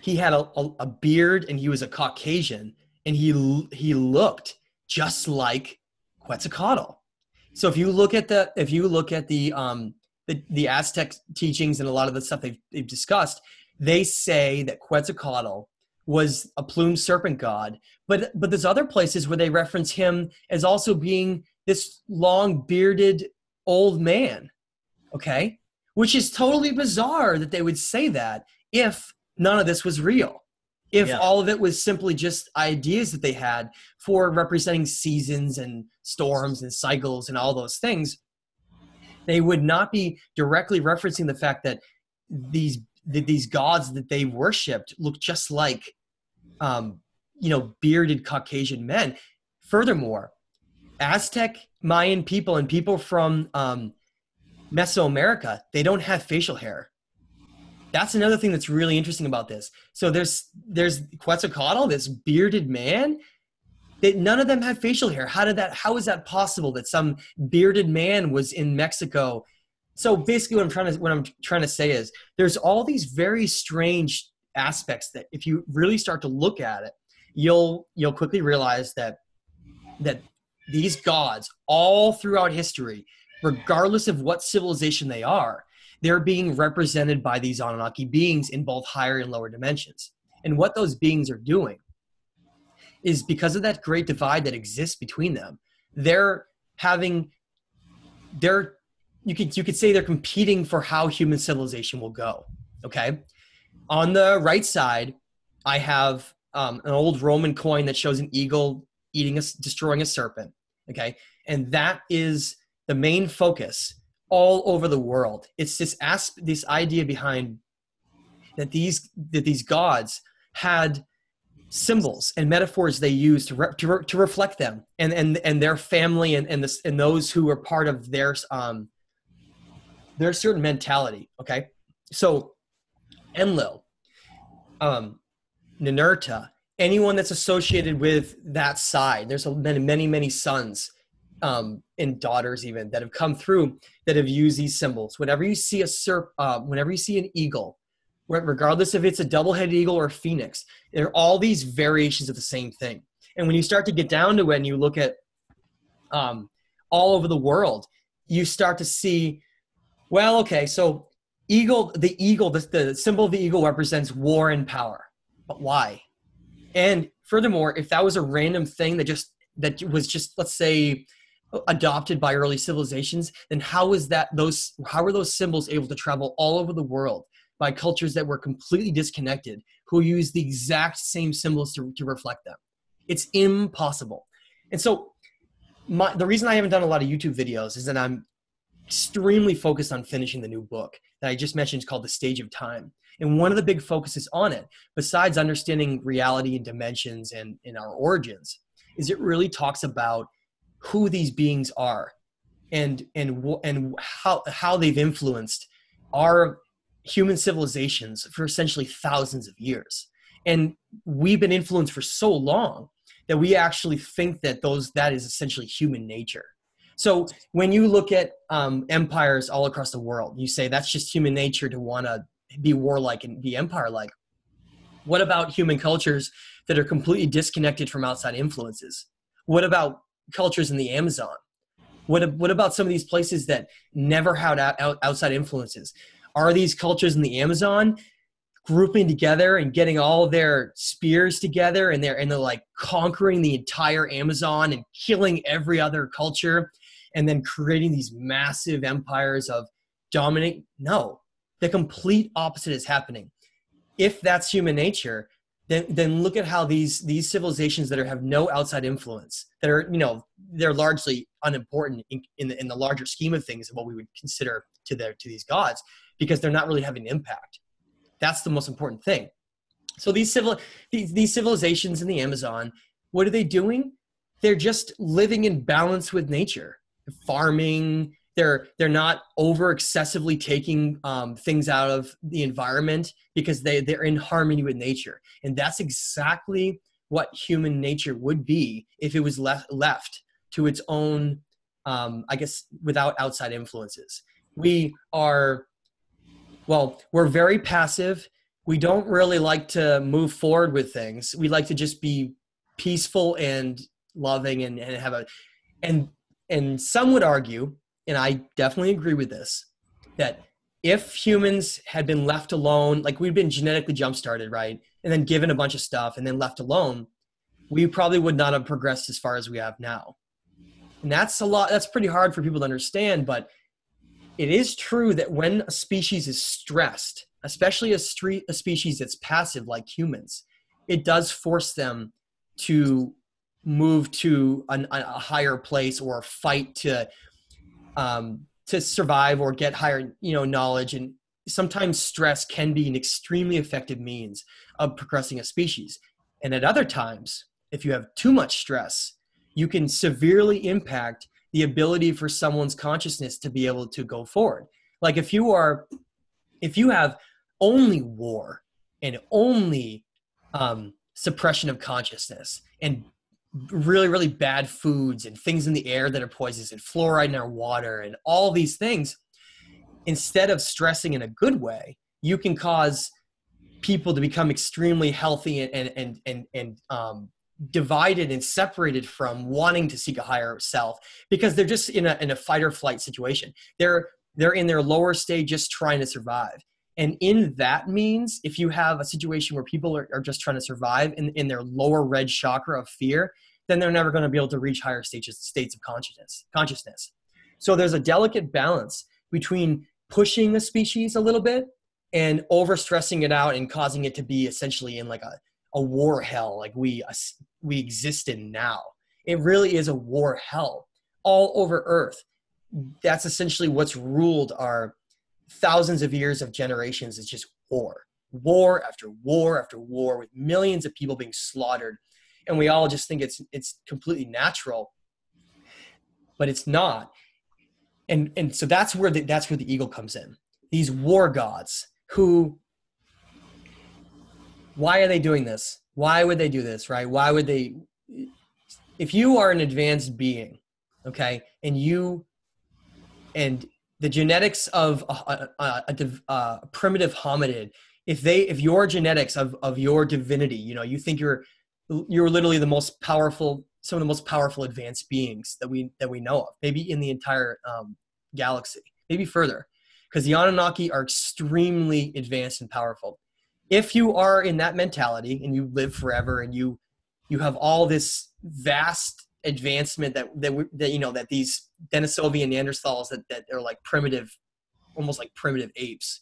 he had a beard and he was a Caucasian, and he looked just like Quetzalcoatl. So if you look at the Aztec teachings and a lot of the stuff they've discussed, they say that Quetzalcoatl was a plumed serpent god, but there's other places where they reference him as also being this long bearded old man, okay? Which is totally bizarre that they would say that if none of this was real, if all of it was simply just ideas that they had for representing seasons and storms and cycles and all those things. They would not be directly referencing the fact that these gods that they worshipped look just like, bearded Caucasian men. Furthermore, Aztec Mayan people and people from Mesoamerica, they don't have facial hair. That's another thing that's really interesting about this. So there's Quetzalcoatl, this bearded man, that none of them have facial hair. How is that possible that some bearded man was in Mexico? So basically what I'm trying to say is there's all these very strange aspects that if you really start to look at it, you'll quickly realize that these gods all throughout history, regardless of what civilization they are, they're being represented by these Anunnaki beings in both higher and lower dimensions. And what those beings are doing is, because of that great divide that exists between them, you could say they're competing for how human civilization will go, okay? On the right side, I have an old Roman coin that shows an eagle destroying a serpent, okay? And that is the main focus all over the world. It's this idea behind that these gods had symbols and metaphors they used to reflect them and their family and those who were part of their certain mentality, okay? So Enlil, Ninurta, anyone that's associated with that side, there's many, many, many sons and daughters even that have come through that have used these symbols. Whenever you see whenever you see an eagle, regardless if it's a double-headed eagle or a phoenix, there are all these variations of the same thing. And when you start to get down to it and you look at all over the world, you start to see, well, okay, so the symbol of the eagle represents war and power. But why? And furthermore, if that was a random thing that was just, let's say, adopted by early civilizations, then how were those symbols able to travel all over the world by cultures that were completely disconnected, who used the exact same symbols to reflect them? It's impossible. And so the reason I haven't done a lot of YouTube videos is that I'm extremely focused on finishing the new book that I just mentioned. It's called The Stage of Time. And one of the big focuses on it, besides understanding reality and dimensions and our origins, is it really talks about who these beings are and how they've influenced our human civilizations for essentially thousands of years. And we've been influenced for so long that we actually think that is essentially human nature. So when you look at empires all across the world, you say that's just human nature to want to be warlike and be empire-like. What about human cultures that are completely disconnected from outside influences? What about cultures in the Amazon? What about some of these places that never had outside influences? Are these cultures in the Amazon grouping together and getting all their spears together, and they're like conquering the entire Amazon and killing every other culture, and then creating these massive empires of dominant. No, the complete opposite is happening. If that's human nature, then look at how these civilizations that have no outside influence, that are, you know, they're largely unimportant in the larger scheme of things, of what we would consider to these gods, because they're not really having an impact. That's the most important thing. So these civilizations in the Amazon, what are they doing? They're just living in balance with nature. They're farming. They're not over excessively taking things out of the environment, because they're in harmony with nature. And that's exactly what human nature would be if it was left to its own, I guess, without outside influences. We're very passive. We don't really like to move forward with things. We like to just be peaceful and loving and have and some would argue, and I definitely agree with this, that if humans had been left alone, like we'd been genetically jump-started, right? And then given a bunch of stuff and then left alone, we probably would not have progressed as far as we have now. And that's pretty hard for people to understand, but it is true that when a species is stressed, especially a species that's passive like humans, it does force them to move to a higher place, or fight to survive or get higher, knowledge. And sometimes stress can be an extremely effective means of progressing a species. And at other times, if you have too much stress, you can severely impact the ability for someone's consciousness to be able to go forward. Like if you have only war and only suppression of consciousness and really, really bad foods and things in the air that are poisonous and fluoride in our water and all these things, instead of stressing in a good way, you can cause people to become extremely healthy and divided and separated from wanting to seek a higher self, because they're just in a fight or flight situation. They're in their lower stage, just trying to survive. And in that means, if you have a situation where people are just trying to survive in their lower red chakra of fear, then they're never going to be able to reach higher states of consciousness. So there's a delicate balance between pushing a species a little bit and overstressing it out and causing it to be essentially in like a war hell, like we exist in now. It really is a war hell all over Earth. That's essentially what's ruled our thousands of years of generations. Is just war after war after war, with millions of people being slaughtered, and we all just think it's completely natural, but it's not. And so that's where the eagle comes in. These war gods, who, why are they doing this? Why would they do this, right? Why would they? If you are an advanced being, okay, and the genetics of a primitive hominid, if your genetics of your divinity, you think you're literally the most powerful, some of the most powerful advanced beings that we know of, maybe in the entire galaxy, maybe further, because the Anunnaki are extremely advanced and powerful. If you are in that mentality and you live forever and you have all this vast advancement that these Denisovian Neanderthals that are like primitive, almost like primitive apes.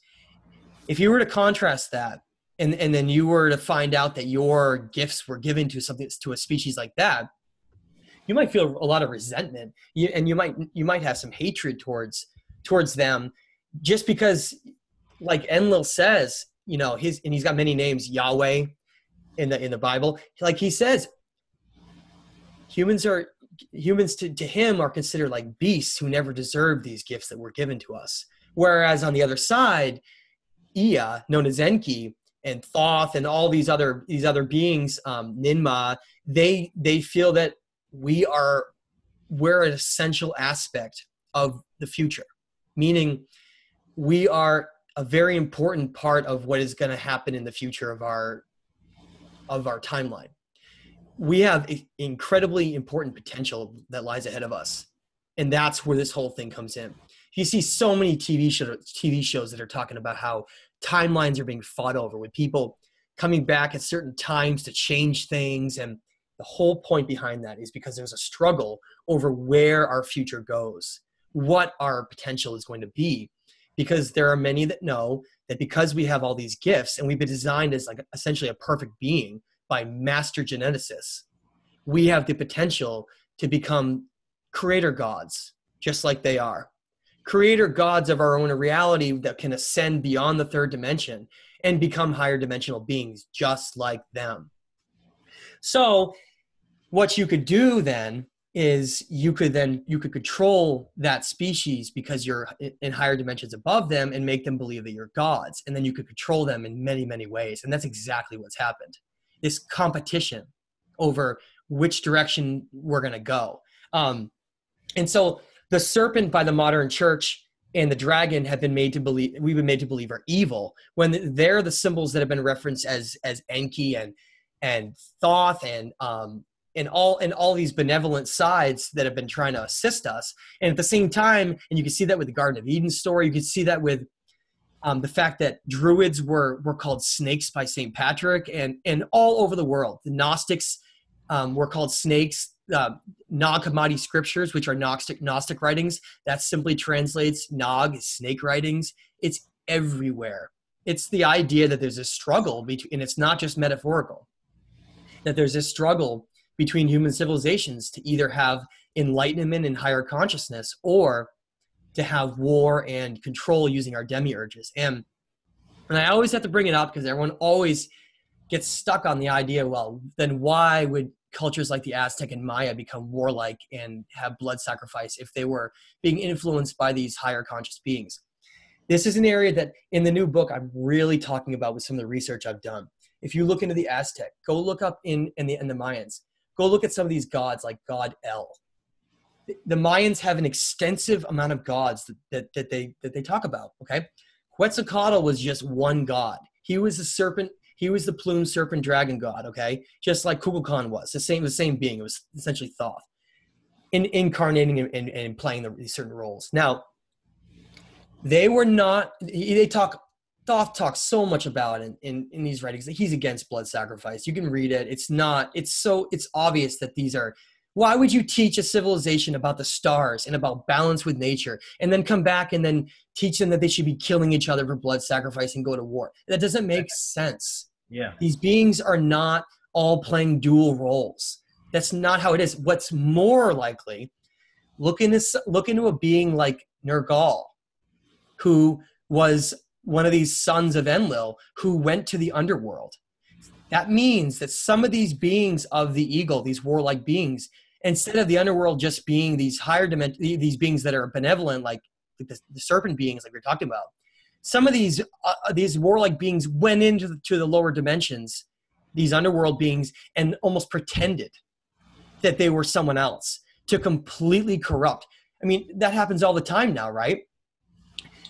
If you were to contrast that and then you were to find out that your gifts were given to a species like that, you might feel a lot of resentment, and you might have some hatred towards them, just because, like Enlil says, he's got many names, Yahweh, in the Bible. Like he says, humans to him are considered like beasts who never deserved these gifts that were given to us. Whereas on the other side, Ea, known as Enki, and Thoth, and all these other beings, Ninmah, they feel that we're an essential aspect of the future, meaning we are a very important part of what is going to happen in the future of our timeline. We have incredibly important potential that lies ahead of us, and that's where this whole thing comes in. You see so many TV shows that are talking about how timelines are being fought over, with people coming back at certain times to change things. And the whole point behind that is because there's a struggle over where our future goes, what our potential is going to be, because there are many that know that because we have all these gifts and we've been designed as like essentially a perfect being by master geneticists, we have the potential to become creator gods, just like they are. Creator gods of our own reality that can ascend beyond the third dimension and become higher dimensional beings, just like them. So what you could do then is you could control that species because you're in higher dimensions above them and make them believe that you're gods. And then you could control them in many, many ways. And that's exactly what's happened. This competition over which direction we're going to go. And so the serpent by the modern church and the dragon have been made to believe, we've been made to believe, are evil, when they're the symbols that have been referenced as Enki and Thoth and all these benevolent sides that have been trying to assist us. And at the same time, and you can see that with the Garden of Eden story, you can see that with the fact that Druids were called snakes by St. Patrick, and all over the world. The Gnostics were called snakes. Nag Hammadi scriptures, which are Gnostic writings, that simply translates Nag, snake writings. It's everywhere. It's the idea that there's a struggle between, and it's not just metaphorical, that there's a struggle between human civilizations to either have enlightenment and higher consciousness, or to have war and control using our demiurges. And I always have to bring it up because everyone always gets stuck on the idea, well, then why would cultures like the Aztec and Maya become warlike and have blood sacrifice if they were being influenced by these higher conscious beings? This is an area that in the new book I'm really talking about with some of the research I've done. If you look into the Aztec, go look up in the Mayans, go look at some of these gods like God El. The Mayans have an extensive amount of gods that they talk about, okay? Quetzalcoatl was just one god. He was the serpent. He was the plumed serpent dragon god, okay? Just like Kukulkan was, the same being. It was essentially Thoth, incarnating and playing these certain roles. Now, they were not, Thoth talks so much about in these writings that he's against blood sacrifice. You can read it. It's obvious that these are, why would you teach a civilization about the stars and about balance with nature and then come back and then teach them that they should be killing each other for blood sacrifice and go to war? That doesn't make sense. Yeah. These beings are not all playing dual roles. That's not how it is. What's more likely, look into a being like Nergal, who was one of these sons of Enlil, who went to the underworld. That means that some of these beings of the eagle, these warlike beings, instead of the underworld just being these higher dimension, these beings that are benevolent, like the serpent beings like we're talking about, some of these warlike beings went to the lower dimensions, these underworld beings, and almost pretended that they were someone else to completely corrupt. I mean, that happens all the time now, right?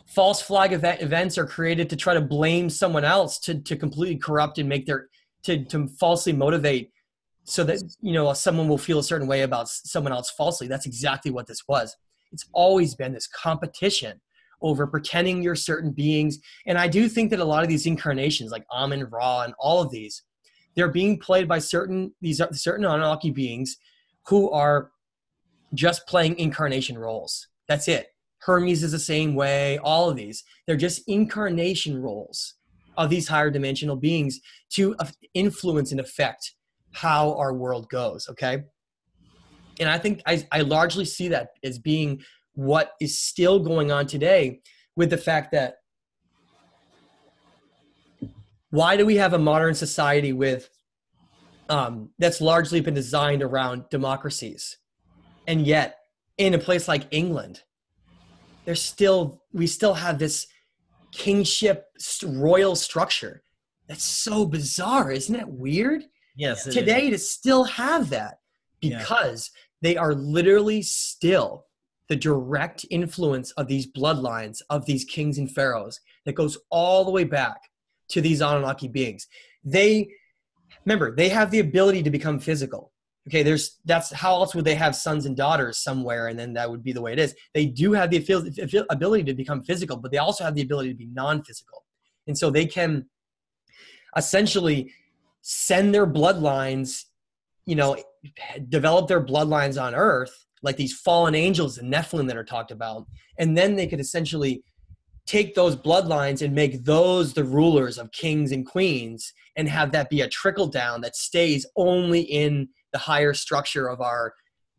False flag events are created to try to blame someone else, to completely corrupt and make to falsely motivate, so that, you know, someone will feel a certain way about someone else falsely. That's exactly what this was. It's always been this competition over pretending you're certain beings. And I do think that a lot of these incarnations, like Amun Ra and all of these, they're being played by certain Anunnaki beings who are just playing incarnation roles. That's it. Hermes is the same way. All of these, they're just incarnation roles of these higher dimensional beings to influence and affect how our world goes, okay? And I think I largely see that as being what is still going on today, with the fact that why do we have a modern society with that's largely been designed around democracies, and yet in a place like England, there's still, we still have this kingship royal structure. That's so bizarre. Isn't that weird? Yes. Today, to still have that, because they are literally still the direct influence of these bloodlines of these kings and pharaohs that goes all the way back to these Anunnaki beings. Remember, they have the ability to become physical. Okay, that's how else would they have sons and daughters somewhere, and then that would be the way it is. They do have the ability to become physical, but they also have the ability to be non-physical. And so they can essentially send their bloodlines, you know, develop their bloodlines on Earth, like these fallen angels and Nephilim that are talked about. And then they could essentially take those bloodlines and make those the rulers of kings and queens, and have that be a trickle down that stays only in the higher structure of our,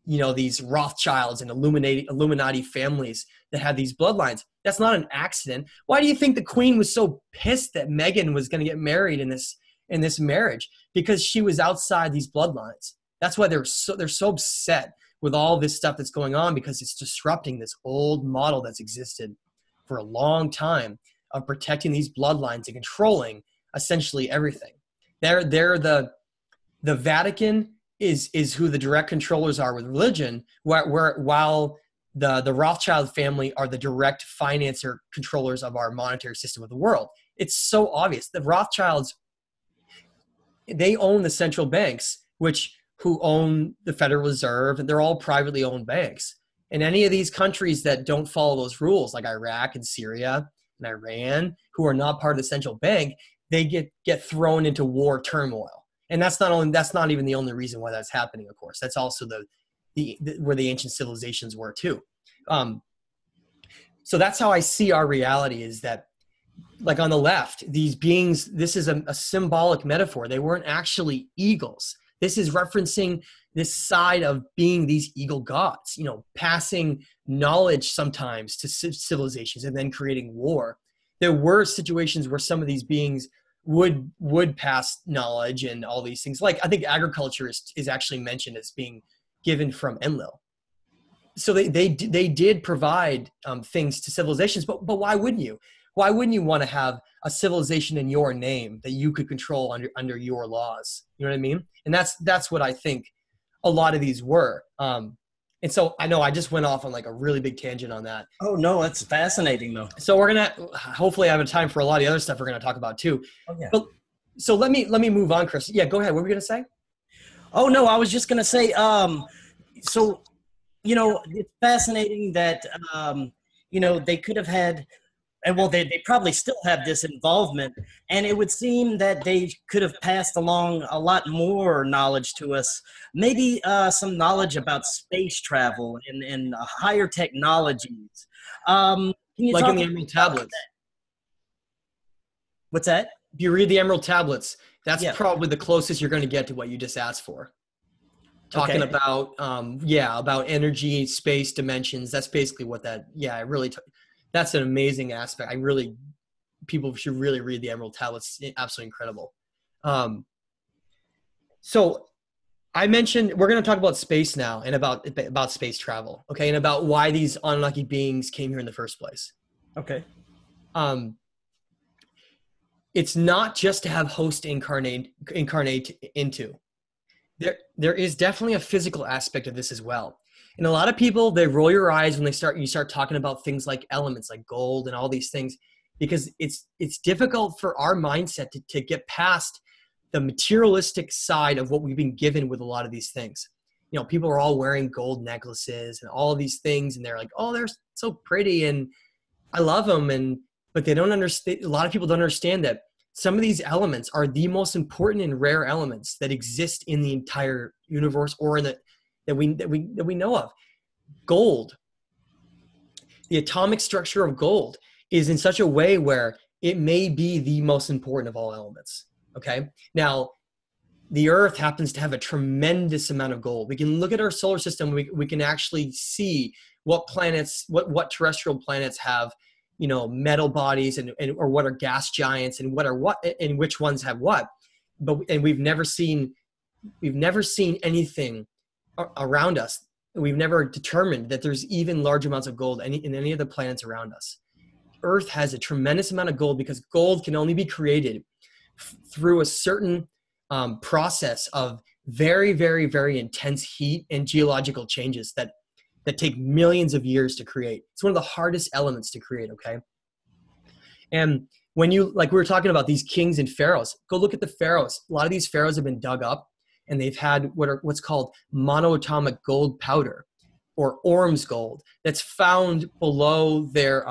you know, these Rothschilds and Illuminati families that have these bloodlines. That's not an accident. Why do you think the queen was so pissed that Meghan was going to get married in this marriage? Because she was outside these bloodlines. That's why they're so upset with all this stuff that's going on, because it's disrupting this old model that's existed for a long time of protecting these bloodlines and controlling essentially everything. The Vatican is who the direct controllers are with religion, while the Rothschild family are the direct financier controllers of our monetary system of the world. It's so obvious. The Rothschilds, they own the central banks, who own the Federal Reserve, and they're all privately owned banks. And any of these countries that don't follow those rules, like Iraq and Syria and Iran, who are not part of the central bank, they get thrown into war turmoil. And that's not even the only reason why that's happening, of course. That's also where the ancient civilizations were too. So that's how I see our reality, is that, like, on the left, these beings, this is a symbolic metaphor. They weren't actually eagles. This is referencing this side of being these eagle gods, you know, passing knowledge sometimes to civilizations and then creating war. There were situations where some of these beings would pass knowledge and all these things. Like, I think agriculture is actually mentioned as being given from Enlil. So they did provide things to civilizations, but why wouldn't you? Why wouldn't you want to have a civilization in your name that you could control under your laws? You know what I mean? And that's what I think a lot of these were. And so I know I just went off on like a really big tangent on that. Oh no, that's fascinating though. So we're going to hopefully have time for a lot of the other stuff we're going to talk about too. Oh, yeah. But, so let me move on, Chris. Yeah, go ahead. What were we going to say? Oh no, I was just going to say, so, you know, it's fascinating that, you know, they could have had, and well, they probably still have this involvement, and it would seem that they could have passed along a lot more knowledge to us, maybe some knowledge about space travel and higher technologies. Can you, like, in the Emerald Tablets. What's that? If you read the Emerald Tablets, that's probably the closest you're going to get to what you just asked for. Talking about, about energy, space, dimensions. That's basically what that, that's an amazing aspect. People should really read the Emerald Tablets. It's absolutely incredible. So I mentioned, we're going to talk about space now and about space travel. Okay. And about why these Anunnaki beings came here in the first place. Okay. It's not just to have host incarnate into. There is definitely a physical aspect of this as well. And a lot of people, they roll your eyes when you start talking about things like elements, like gold and all these things, because it's difficult for our mindset to get past the materialistic side of what we've been given with a lot of these things. You know, people are all wearing gold necklaces and all of these things, and they're like, oh, they're so pretty and I love them. But they don't understand, a lot of people don't understand that some of these elements are the most important and rare elements that exist in the entire universe, or in the that we know of. Gold, the atomic structure of gold is in such a way where it may be the most important of all elements. Okay. Now, the Earth happens to have a tremendous amount of gold. We can look at our solar system. We can actually see what planets, what terrestrial planets have, you know, metal bodies and or what are gas giants and which ones have what. But we've never seen anything around us. We've never determined that there's even large amounts of gold in any of the planets around us. Earth has a tremendous amount of gold because gold can only be created through a certain process of very, very, very intense heat and geological changes that take millions of years to create. It's one of the hardest elements to create, okay? And when you, like we were talking about these kings and pharaohs, go look at the pharaohs. A lot of these pharaohs have been dug up, and they've had what's called monoatomic gold powder, or Orm's gold, that's found below their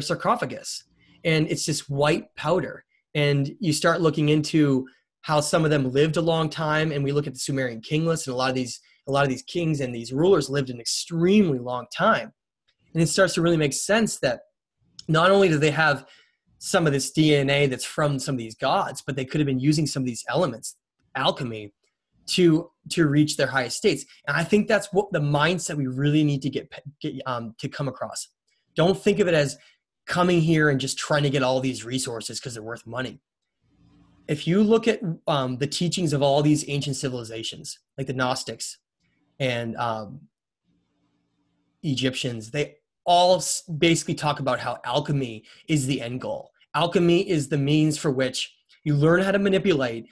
sarcophagus. and it's just white powder. And you start looking into how some of them lived a long time, and we look at the Sumerian king list, and a lot of these kings and these rulers lived an extremely long time. And it starts to really make sense that not only do they have some of this DNA that's from some of these gods, but they could have been using some of these elements, alchemy, to reach their highest states. And I think that's what the mindset we really need to get to come across. Don't think of it as coming here and just trying to get all these resources because they're worth money. If you look at the teachings of all these ancient civilizations, like the Gnostics and Egyptians, they all basically talk about how alchemy is the end goal. Alchemy is the means for which you learn how to manipulate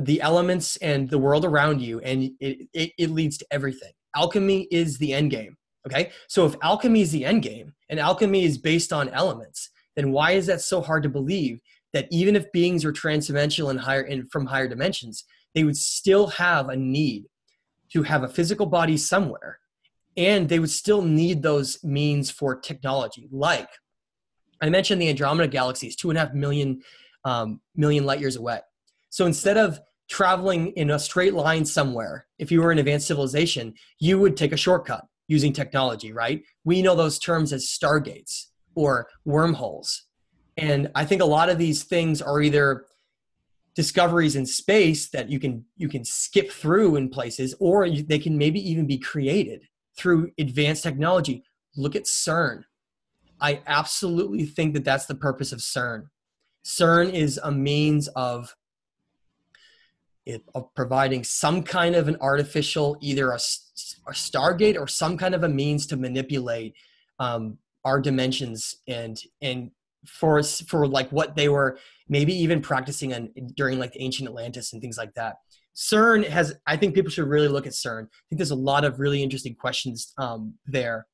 the elements and the world around you, and it leads to everything. Alchemy is the end game. Okay, so if alchemy is the end game and alchemy is based on elements, then why is that so hard to believe that even if beings are transdimensional and from higher dimensions, they would still have a need to have a physical body somewhere, and they would still need those means for technology? Like I mentioned, the Andromeda galaxy is 2.5 million light years away. So instead of traveling in a straight line somewhere, if you were an advanced civilization, you would take a shortcut using technology, right? We know those terms as stargates or wormholes. And I think a lot of these things are either discoveries in space that you can skip through in places, or they can maybe even be created through advanced technology. Look at CERN. I absolutely think that that's the purpose of CERN. CERN is a means of providing some kind of an artificial, either a stargate or some kind of a means to manipulate our dimensions, and for like what they were maybe even practicing during like the ancient Atlantis and things like that. CERN has, I think people should really look at CERN. I think there's a lot of really interesting questions there.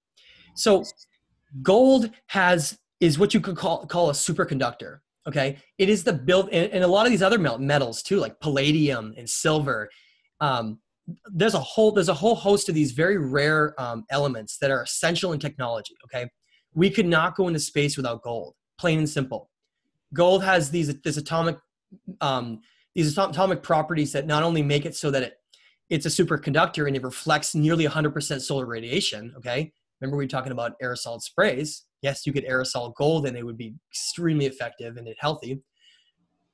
So gold is what you could call a superconductor. Okay. It is the and a lot of these other metals too, like palladium and silver. There's a whole host of these very rare elements that are essential in technology. Okay. We could not go into space without gold, plain and simple. Gold has these atomic properties that not only make it so that it's a superconductor and it reflects nearly 100% solar radiation. Okay. Remember we were talking about aerosol sprays. Yes, you could aerosol gold and it would be extremely effective and healthy,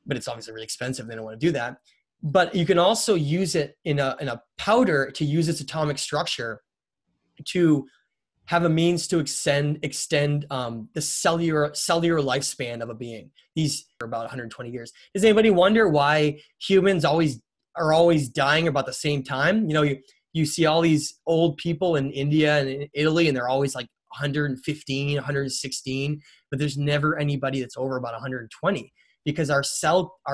but it's obviously really expensive. They don't want to do that. But you can also use it in a powder to use its atomic structure to have a means to extend the cellular lifespan of a being. These are about 120 years. Does anybody wonder why humans are always dying about the same time? You know, you see all these old people in India and in Italy, and they're always like 115, 116, but there's never anybody that's over about 120, because our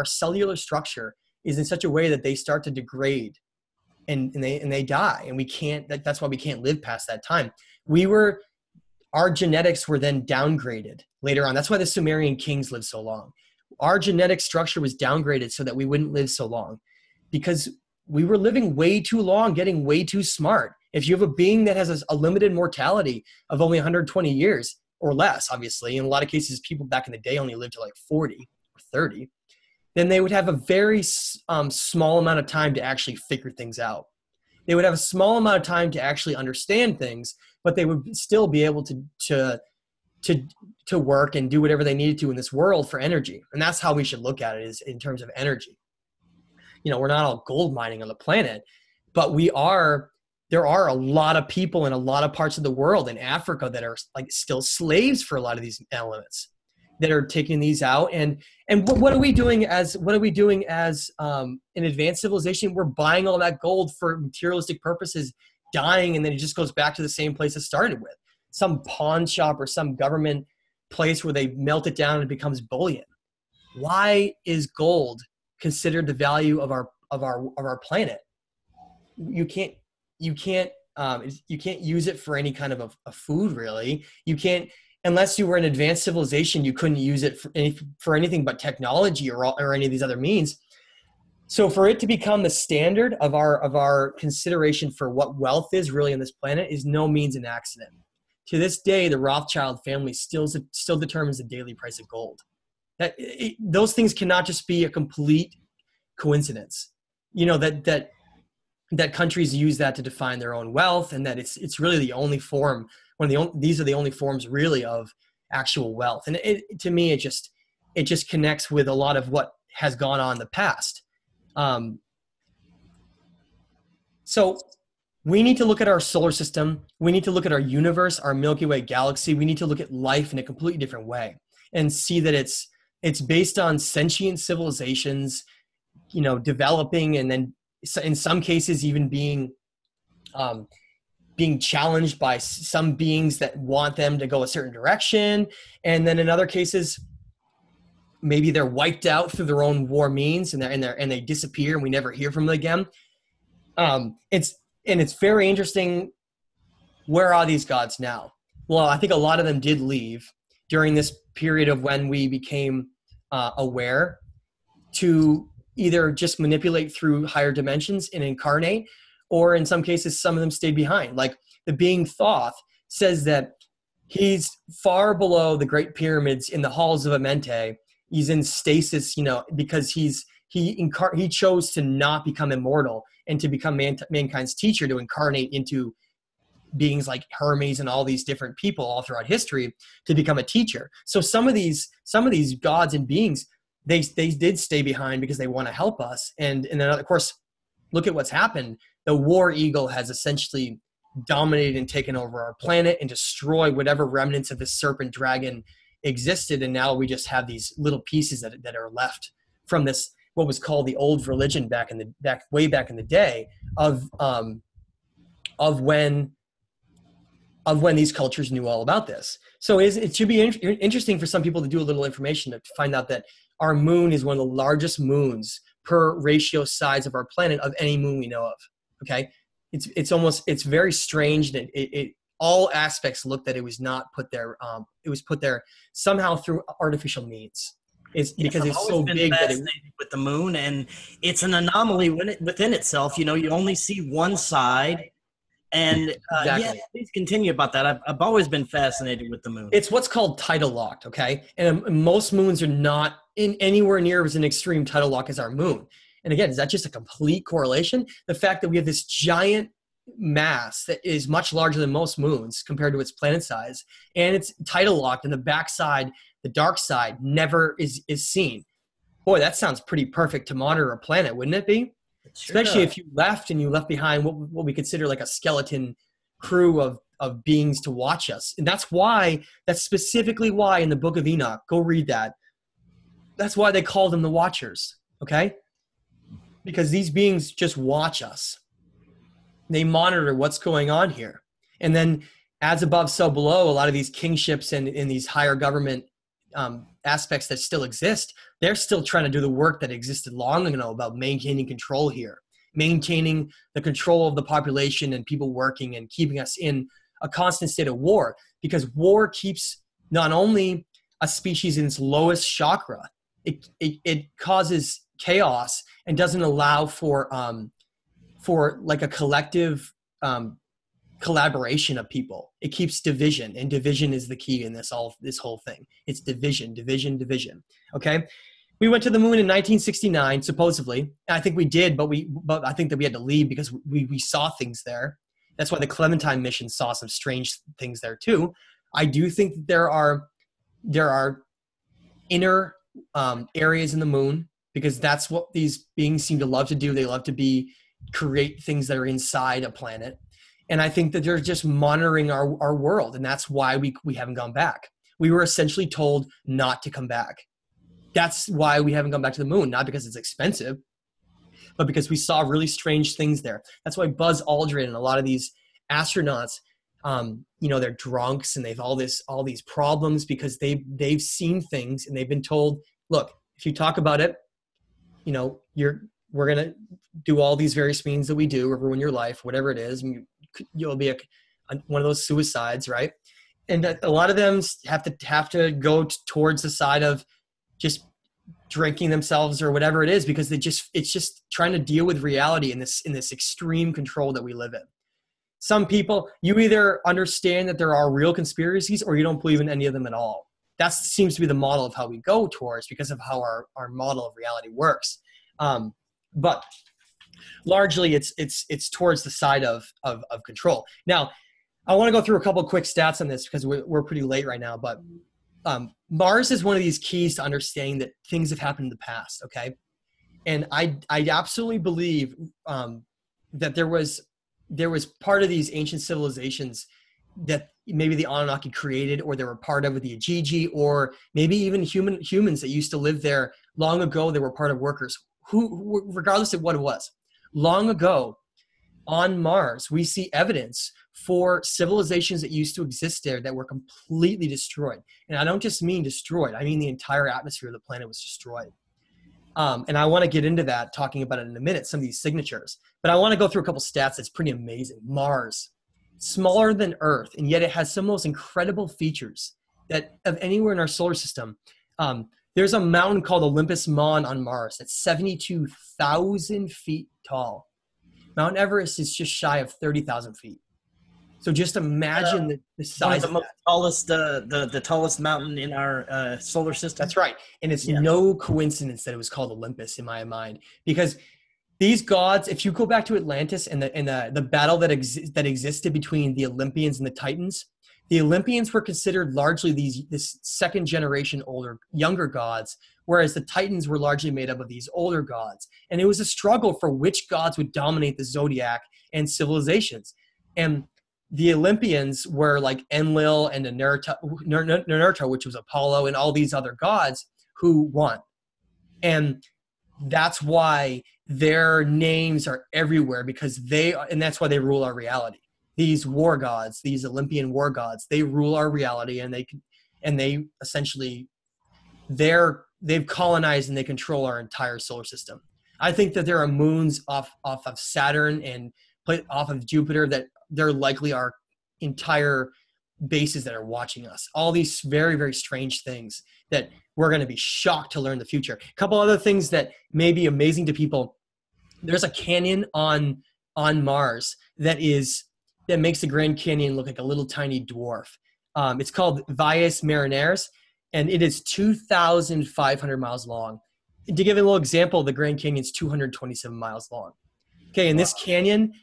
cellular structure is in such a way that they start to degrade and they die. And we can't, that's why we can't live past that time. Our genetics were then downgraded later on. That's why the Sumerian kings lived so long. Our genetic structure was downgraded so that we wouldn't live so long, because we were living way too long, getting way too smart. If you have a being that has a limited mortality of only 120 years or less, obviously, in a lot of cases, people back in the day only lived to like 40 or 30, then they would have a very small amount of time to actually figure things out. They would have a small amount of time to actually understand things, but they would still be able to work and do whatever they needed to in this world for energy. And that's how we should look at it, is in terms of energy. You know, we're not all gold mining on the planet, but there are a lot of people in a lot of parts of the world in Africa that are like still slaves for a lot of these elements, that are taking these out. And what are we doing as an advanced civilization? We're buying all that gold for materialistic purposes, dying, and then it just goes back to the same place it started with, some pawn shop or some government place where they melt it down and it becomes bullion. Why is gold considered the value of our planet? You can't use it for any kind of a food, really. You can't, unless you were an advanced civilization, you couldn't use it for anything but technology or any of these other means. So for it to become the standard of our consideration for what wealth is really on this planet is no means an accident. To this day, the Rothschild family still determines the daily price of gold. That, those things cannot just be a complete coincidence. You know, that countries use that to define their own wealth, and that it's really the only form, these are the only forms really of actual wealth. And to me, it just connects with a lot of what has gone on in the past. So we need to look at our solar system. We need to look at our universe, our Milky Way galaxy. We need to look at life in a completely different way and see that it's based on sentient civilizations, you know, developing and then in some cases even being challenged by some beings that want them to go a certain direction. And then in other cases, maybe they're wiped out through their own war means and they disappear and we never hear from them again. It's very interesting. Where are these gods now? Well, I think a lot of them did leave during this period of when we became aware to either just manipulate through higher dimensions and incarnate, or in some cases, some of them stayed behind. Like the being Thoth says that he's far below the Great Pyramids in the halls of Amente. He's in stasis, you know, because he chose to not become immortal and to become mankind's teacher, to incarnate into beings like Hermes and all these different people all throughout history to become a teacher. So some of these gods and beings, they did stay behind because they want to help us. And then of course, look at what's happened. The war eagle has essentially dominated and taken over our planet and destroyed whatever remnants of the serpent dragon existed, and now we just have these little pieces that are left from this, what was called the old religion way back in the day of when these cultures knew all about this. So it should be interesting for some people to do a little information to find out that our moon is one of the largest moons per ratio size of our planet of any moon we know of. Okay, it's very strange that it all aspects look that it was not put there. It was put there somehow through artificial means. It's because it's so big that it, with the moon, and it's an anomaly within itself. You know, you only see one side. And exactly. Yeah, please continue about that. I've always been fascinated with the moon. It's what's called tidal locked. Okay, and most moons are not in anywhere near as an extreme tidal lock as our moon. And again, is that just a complete correlation? The fact that we have this giant mass that is much larger than most moons compared to its planet size, and it's tidal locked, and the backside, the dark side, never is seen. Boy, that sounds pretty perfect to monitor a planet, wouldn't it be? It sure Especially does. If you left behind what we consider like a skeleton crew of beings to watch us. And that's specifically why in the Book of Enoch, go read that. That's why they call them the Watchers, okay? Because these beings just watch us. They monitor what's going on here. And then as above, so below, a lot of these kingships and in these higher government aspects that still exist, they're still trying to do the work that existed long ago about maintaining control here, maintaining the control of the population and people working and keeping us in a constant state of war, because war keeps not only a species in its lowest chakra, it causes chaos and doesn't allow for like a collective collaboration of people. It keeps division, and division is the key in this whole thing. It's division, division, division. Okay, we went to the moon in 1969, supposedly. I think we did, but I think that we had to leave because we saw things there. That's why the Clementine mission saw some strange things there too. I do think that there are inner areas in the moon, because that's what these beings seem to love to do. They love to create things that are inside a planet. And I think that they're just monitoring our world. And that's why we haven't gone back. We were essentially told not to come back. That's why we haven't gone back to the moon, not because it's expensive, but because we saw really strange things there. That's why Buzz Aldrin and a lot of these astronauts, you know, they're drunks and they've all these problems because they've seen things and they've been told, look, if you talk about it, you know, we're going to do all these various means that we do, or ruin your life, whatever it is. And you'll be one of those suicides, right? And a lot of them have to go towards the side of just drinking themselves or whatever it is, because it's just trying to deal with reality in this extreme control that we live in. Some people, you either understand that there are real conspiracies or you don't believe in any of them at all. That seems to be the model of how we go towards, because of how our model of reality works. But largely it's towards the side of control. Now, I want to go through a couple of quick stats on this because we're pretty late right now, but Mars is one of these keys to understanding that things have happened in the past. Okay. And I absolutely believe that there was part of these ancient civilizations that maybe the Anunnaki created, or they were part of the Igigi, or maybe even humans that used to live there long ago. They were part of workers who, regardless of what it was, long ago on Mars, we see evidence for civilizations that used to exist there that were completely destroyed. And I don't just mean destroyed. I mean, the entire atmosphere of the planet was destroyed. And I want to get into that, talking about it in a minute, some of these signatures. But I want to go through a couple stats that's pretty amazing. Mars, smaller than Earth, and yet it has some of the most incredible features that of anywhere in our solar system. There's a mountain called Olympus Mons on Mars that's 72,000 feet tall. Mount Everest is just shy of 30,000 feet. So just imagine the size of the tallest, the tallest mountain in our solar system. That's right. And it's no coincidence that it was called Olympus in my mind, because these gods, if you go back to Atlantis and the battle that existed between the Olympians and the Titans, the Olympians were considered largely this second generation younger gods, whereas the Titans were largely made up of these older gods. And it was a struggle for which gods would dominate the zodiac and civilizations. And the Olympians were like Enlil and Ninurta, which was Apollo, and all these other gods who won. And that's why their names are everywhere, because and that's why they rule our reality. These war gods, these Olympian war gods, they rule our reality, and they essentially, they've colonized and they control our entire solar system. I think that there are moons off of Saturn and off of Jupiter that there likely are entire bases that are watching us. All these very, very strange things that we're going to be shocked to learn in the future. A couple other things that may be amazing to people. There's a canyon on Mars that makes the Grand Canyon look like a little tiny dwarf. It's called Valles Marineris, and it is 2,500 miles long. To give you a little example, the Grand Canyon is 227 miles long. Okay, and this canyon,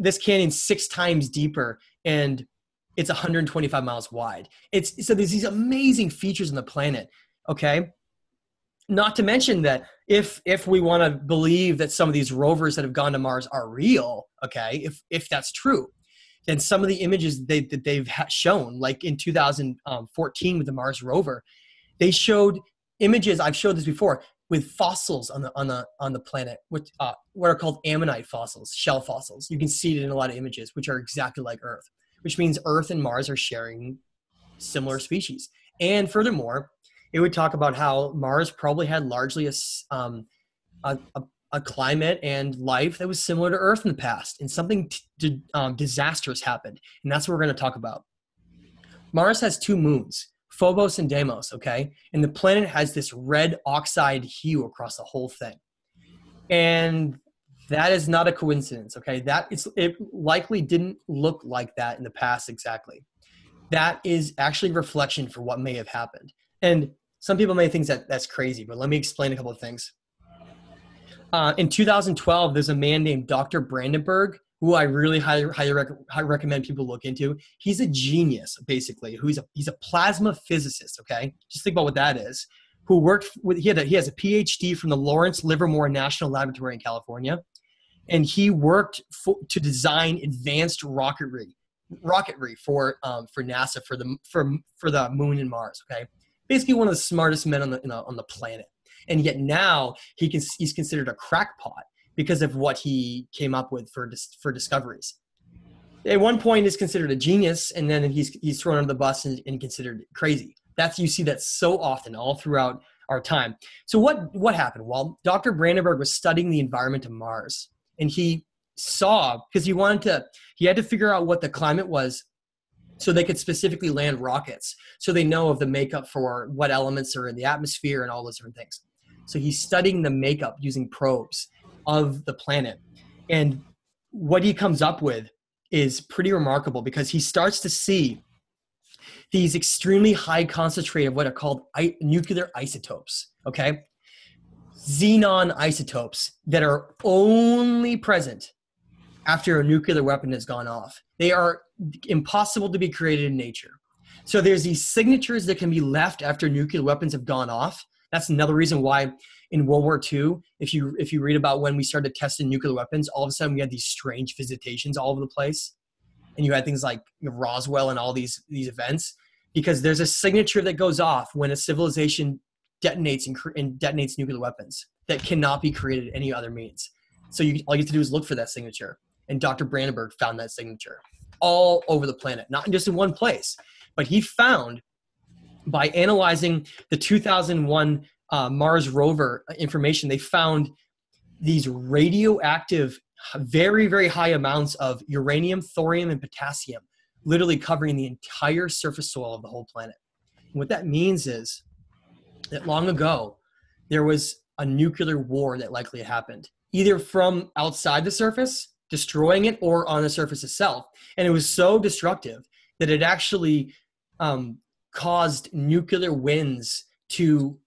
this canyon's 6 times deeper, and it's 125 miles wide. So there's these amazing features on the planet, okay? Not to mention that if we want to believe that some of these rovers that have gone to Mars are real, okay, if that's true, then some of the images that they've shown, like in 2014 with the Mars rover, they showed images, I've showed this before, with fossils on the planet, which what are called ammonite fossils, shell fossils. You can see it in a lot of images, which are exactly like Earth, which means Earth and Mars are sharing similar species. And furthermore, it would talk about how Mars probably had largely a climate and life that was similar to Earth in the past, and something disastrous happened, and that's what we're going to talk about. Mars has 2 moons, Phobos and Deimos, okay? And the planet has this red oxide hue across the whole thing. And that is not a coincidence, okay? It likely didn't look like that in the past exactly. That is actually reflection for what may have happened. And some people may think that that's crazy, but let me explain a couple of things. In 2012, there's a man named Dr. Brandenburg, who I really highly recommend people look into. He's a genius, basically. He's a plasma physicist, okay? Just think about what that is. He has a PhD from the Lawrence Livermore National Laboratory in California, and he worked to design advanced rocketry for NASA for the Moon and Mars, okay? Basically one of the smartest men on the planet. And yet now he's considered a crackpot because of what he came up with for discoveries. At one point is considered a genius, and then he's thrown under the bus and considered crazy. You see that so often all throughout our time. So what happened? Well, Dr. Brandenburg was studying the environment of Mars, and he saw, because he had to figure out what the climate was so they could specifically land rockets, so they know of the makeup for what elements are in the atmosphere and all those different things. So he's studying the makeup using probes of the planet. And what he comes up with is pretty remarkable, because he starts to see these extremely high concentrate of what are called nuclear isotopes, okay? Xenon isotopes that are only present after a nuclear weapon has gone off. They are impossible to be created in nature. So there's these signatures that can be left after nuclear weapons have gone off. That's another reason why in World War II, if you read about when we started testing nuclear weapons, all of a sudden we had these strange visitations all over the place. And you had things like Roswell and all these events, because there's a signature that goes off when a civilization detonates and detonates nuclear weapons that cannot be created any other means. So all you have to do is look for that signature. And Dr. Brandenburg found that signature all over the planet, not just in one place, but he found by analyzing the 2001 Mars rover information, they found these radioactive, very, very high amounts of uranium, thorium, and potassium, literally covering the entire surface soil of the whole planet. And what that means is that long ago, there was a nuclear war that likely happened, either from outside the surface, destroying it, or on the surface itself. And it was so destructive that it actually caused nuclear winds to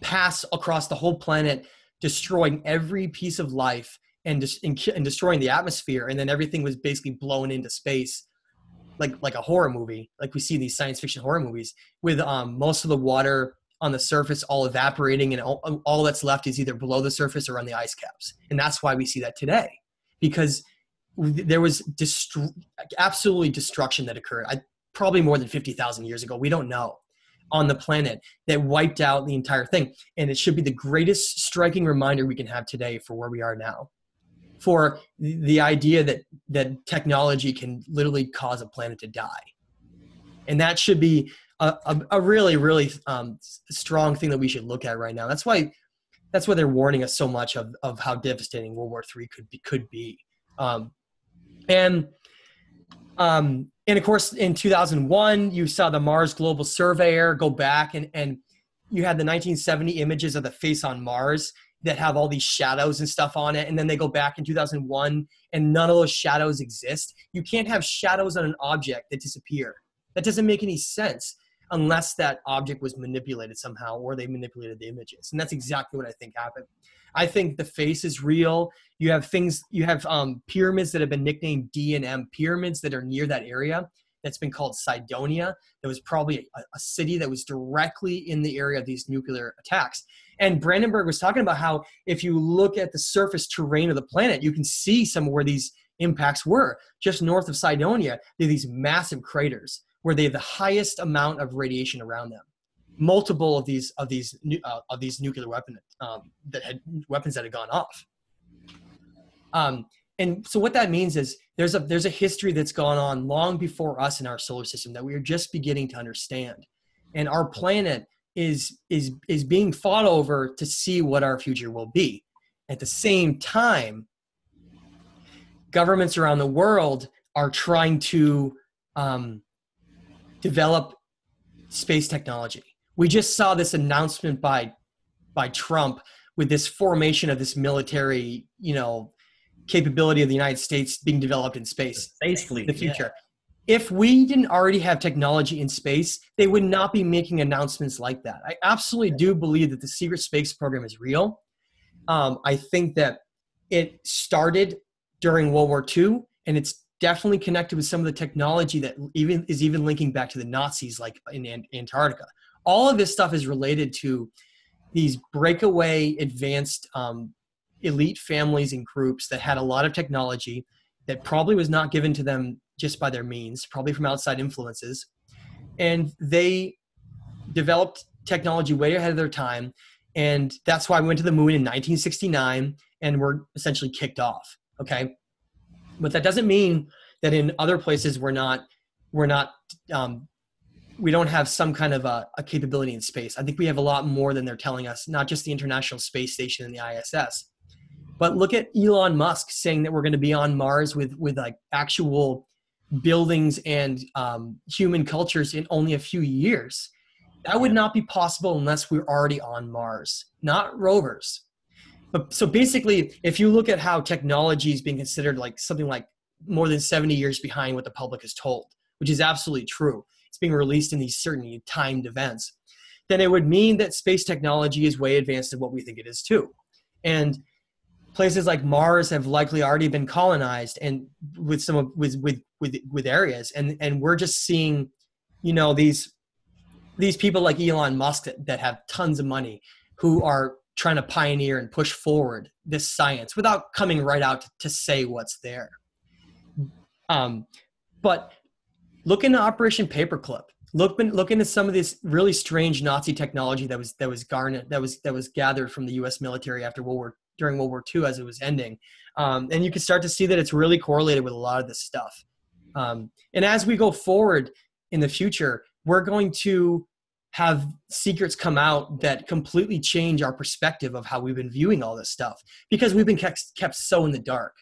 pass across the whole planet, destroying every piece of life and destroying the atmosphere. And then everything was basically blown into space, like a horror movie, like we see in these science fiction horror movies, with most of the water on the surface all evaporating, and all that's left is either below the surface or on the ice caps. And that's why we see that today, because there was absolutely destruction that occurred probably more than 50,000 years ago, we don't know, on the planet that wiped out the entire thing. And it should be the greatest striking reminder we can have today for where we are now, for the idea that technology can literally cause a planet to die. And that should be a really, really strong thing that we should look at right now. That's why they're warning us so much of how devastating World War III could be. And of course, in 2001, you saw the Mars Global Surveyor go back, and you had the 1970 images of the face on Mars that have all these shadows and stuff on it. And then they go back in 2001, and none of those shadows exist. You can't have shadows on an object that disappear. That doesn't make any sense, unless that object was manipulated somehow, or they manipulated the images. And that's exactly what I think happened. I think the face is real. You have pyramids that have been nicknamed D&M pyramids that are near that area. That's been called Cydonia. That was probably a city that was directly in the area of these nuclear attacks. And Brandenburg was talking about how if you look at the surface terrain of the planet, you can see some where these impacts were. Just north of Cydonia, there are these massive craters where they have the highest amount of radiation around them, multiple of these nuclear weapons that had gone off. And so what that means is there's a history that's gone on long before us in our solar system that we are just beginning to understand, and our planet is being fought over to see what our future will be. At the same time, governments around the world are trying to develop space technology. We just saw this announcement by Trump with this formation of this military, capability of the United States being developed in space. Basically, the future. Yeah. If we didn't already have technology in space, they would not be making announcements like that. I absolutely do believe that the secret space program is real. I think that it started during World War II, and it's definitely connected with some of the technology that is even linking back to the Nazis, like in Antarctica. All of this stuff is related to these breakaway advanced elite families and groups that had a lot of technology that probably was not given to them just by their means, probably from outside influences. And they developed technology way ahead of their time. And that's why we went to the moon in 1969 and were essentially kicked off, okay? But that doesn't mean that in other places we don't have some kind of a capability in space. I think we have a lot more than they're telling us, not just the International Space Station and the ISS. But look at Elon Musk saying that we're going to be on Mars with like actual buildings and human cultures in only a few years. That would not be possible unless we're already on Mars, not rovers. But so basically, if you look at how technology is being considered like something like more than 70 years behind what the public is told, which is absolutely true, it's being released in these certain timed events, then it would mean that space technology is way advanced than what we think it is too. And places like Mars have likely already been colonized, and with some of, with areas, and we're just seeing, you know, these people like Elon Musk that have tons of money, who are trying to pioneer and push forward this science without coming right out to say what's there. But look into Operation Paperclip. Look into some of this really strange Nazi technology that was gathered from the U.S. military during World War II as it was ending, and you can start to see that it's really correlated with a lot of this stuff. And as we go forward in the future, we're going to have secrets come out that completely change our perspective of how we've been viewing all this stuff, because we've been kept so in the dark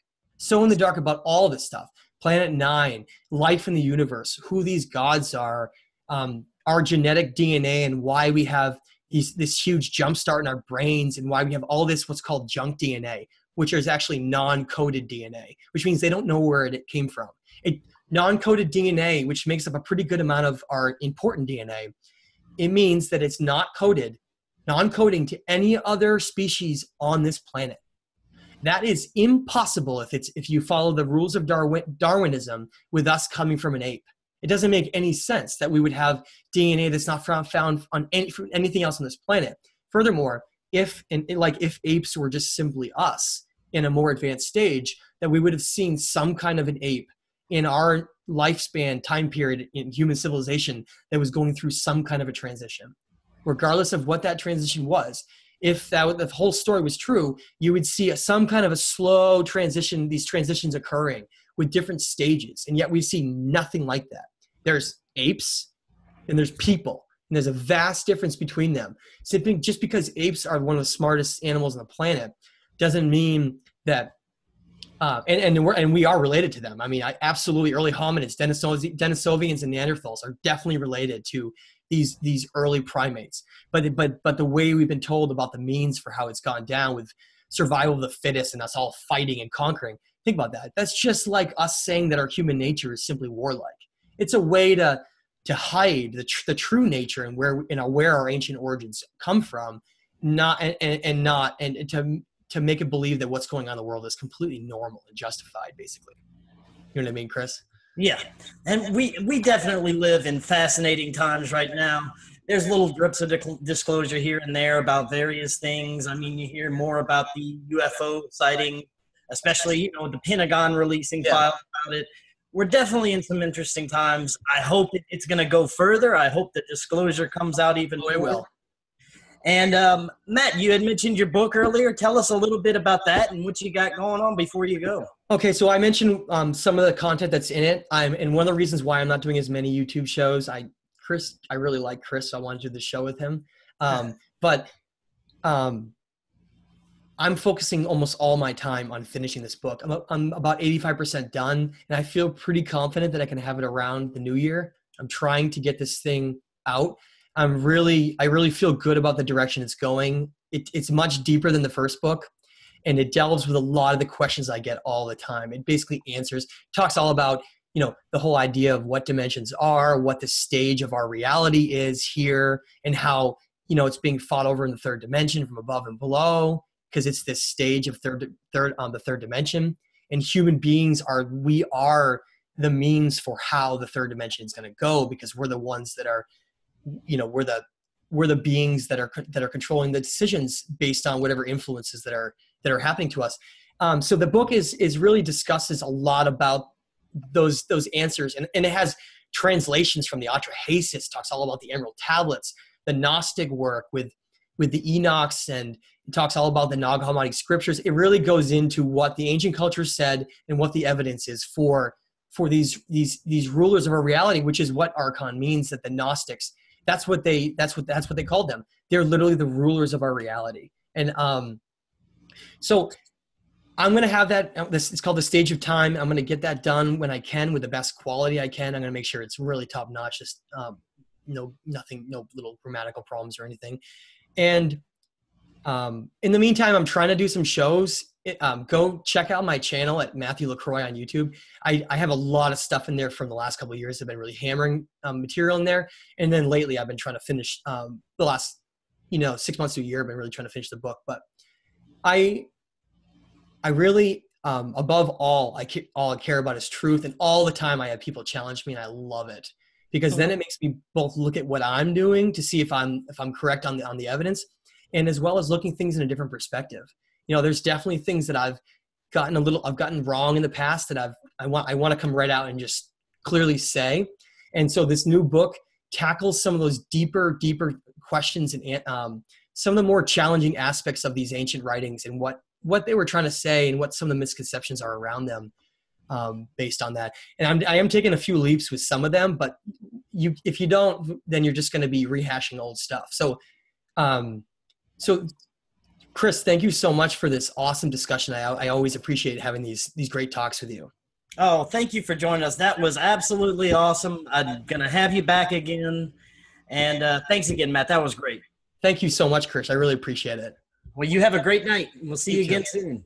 about all this stuff. Planet Nine, life in the universe, who these gods are, our genetic DNA, and why we have this huge jumpstart in our brains, and why we have all this what's called junk DNA, which is actually non-coded DNA, which means they don't know where it came from. Non-coded DNA, which makes up a pretty good amount of our important DNA, it means that it's not coded, non-coding to any other species on this planet. That is impossible if you follow the rules of Darwinism with us coming from an ape. It doesn't make any sense that we would have DNA that's not found on anything else on this planet. Furthermore, if apes were just simply us in a more advanced stage, that we would have seen some kind of an ape in our lifespan time period in human civilization that was going through some kind of a transition. Regardless of what that transition was, if the whole story was true, you would see some kind of a slow transition, these transitions occurring with different stages. And yet we see nothing like that. There's apes and there's people, and there's a vast difference between them. So just because apes are one of the smartest animals on the planet doesn't mean that, we are related to them. I mean, absolutely early hominids, Denisovians and Neanderthals are definitely related to these early primates. But the way we've been told about the means for how it's gone down with survival of the fittest and us all fighting and conquering, think about that. That's just like us saying that our human nature is simply warlike. It's a way to hide the true nature and where our ancient origins come from, to make it believe that what's going on in the world is completely normal and justified, basically. You know what I mean, Chris? Yeah, and we definitely live in fascinating times right now. There's little drips of disclosure here and there about various things. I mean, you hear more about the UFO sighting, especially, you know, the Pentagon releasing files about it. We're definitely in some interesting times. I hope it's going to go further. I hope the disclosure comes out even more. It will. And Matt, you had mentioned your book earlier. Tell us a little bit about that and what you got going on before you go. Okay, so I mentioned some of the content that's in it. And one of the reasons why I'm not doing as many YouTube shows, I really like Chris, so I wanted to do the show with him. But I'm focusing almost all my time on finishing this book. I'm about 85% done, and I feel pretty confident that I can have it around the new year. I'm trying to get this thing out. I really feel good about the direction it's going. It's much deeper than the first book, and it delves with a lot of the questions I get all the time. It basically talks all about, you know, the whole idea of what dimensions are, what the stage of our reality is here, and how, you know, it's being fought over in the third dimension from above and below, because it's this stage of the third dimension, and human beings we are the means for how the third dimension is going to go, because we're the ones that are, you know, we're the beings that are controlling the decisions based on whatever influences that are happening to us. So the book is really discusses a lot about those answers, and it has translations from the Atrahasis, talks all about the Emerald Tablets, the Gnostic work with the Enochs, and it talks all about the Nag Hammadi scriptures. It really goes into what the ancient culture said and what the evidence is for these rulers of our reality, which is what Archon means, that the Gnostics, that's what they called them. They're literally the rulers of our reality. And so I'm going to have that, it's called The Stage of Time. I'm going to get that done when I can with the best quality I can. I'm going to make sure it's really top notch, just no little grammatical problems or anything. And In the meantime, I'm trying to do some shows. Go check out my channel at Matthew LaCroix on YouTube. I have a lot of stuff in there from the last couple of years. I've been really hammering material in there. And then lately I've been trying to finish the last, 6 months to a year, I've been really trying to finish the book. But I really, above all, all I care about is truth. And all the time I have people challenge me, and I love it, because then it makes me both look at what I'm doing to see if I'm correct on the evidence, and as well as looking things in a different perspective. There's definitely things that I've gotten wrong in the past that I want to come right out and just clearly say. And so this new book tackles some of those deeper questions and some of the more challenging aspects of these ancient writings and what they were trying to say and what some of the misconceptions are around them based on that. And I am taking a few leaps with some of them, but if you don't, then you're just going to be rehashing old stuff. So, Chris, thank you so much for this awesome discussion. I always appreciate having these great talks with you. Oh, thank you for joining us. That was absolutely awesome. I'm going to have you back again. And thanks again, Matt. That was great. Thank you so much, Chris. I really appreciate it. Well, you have a great night. We'll see you again soon.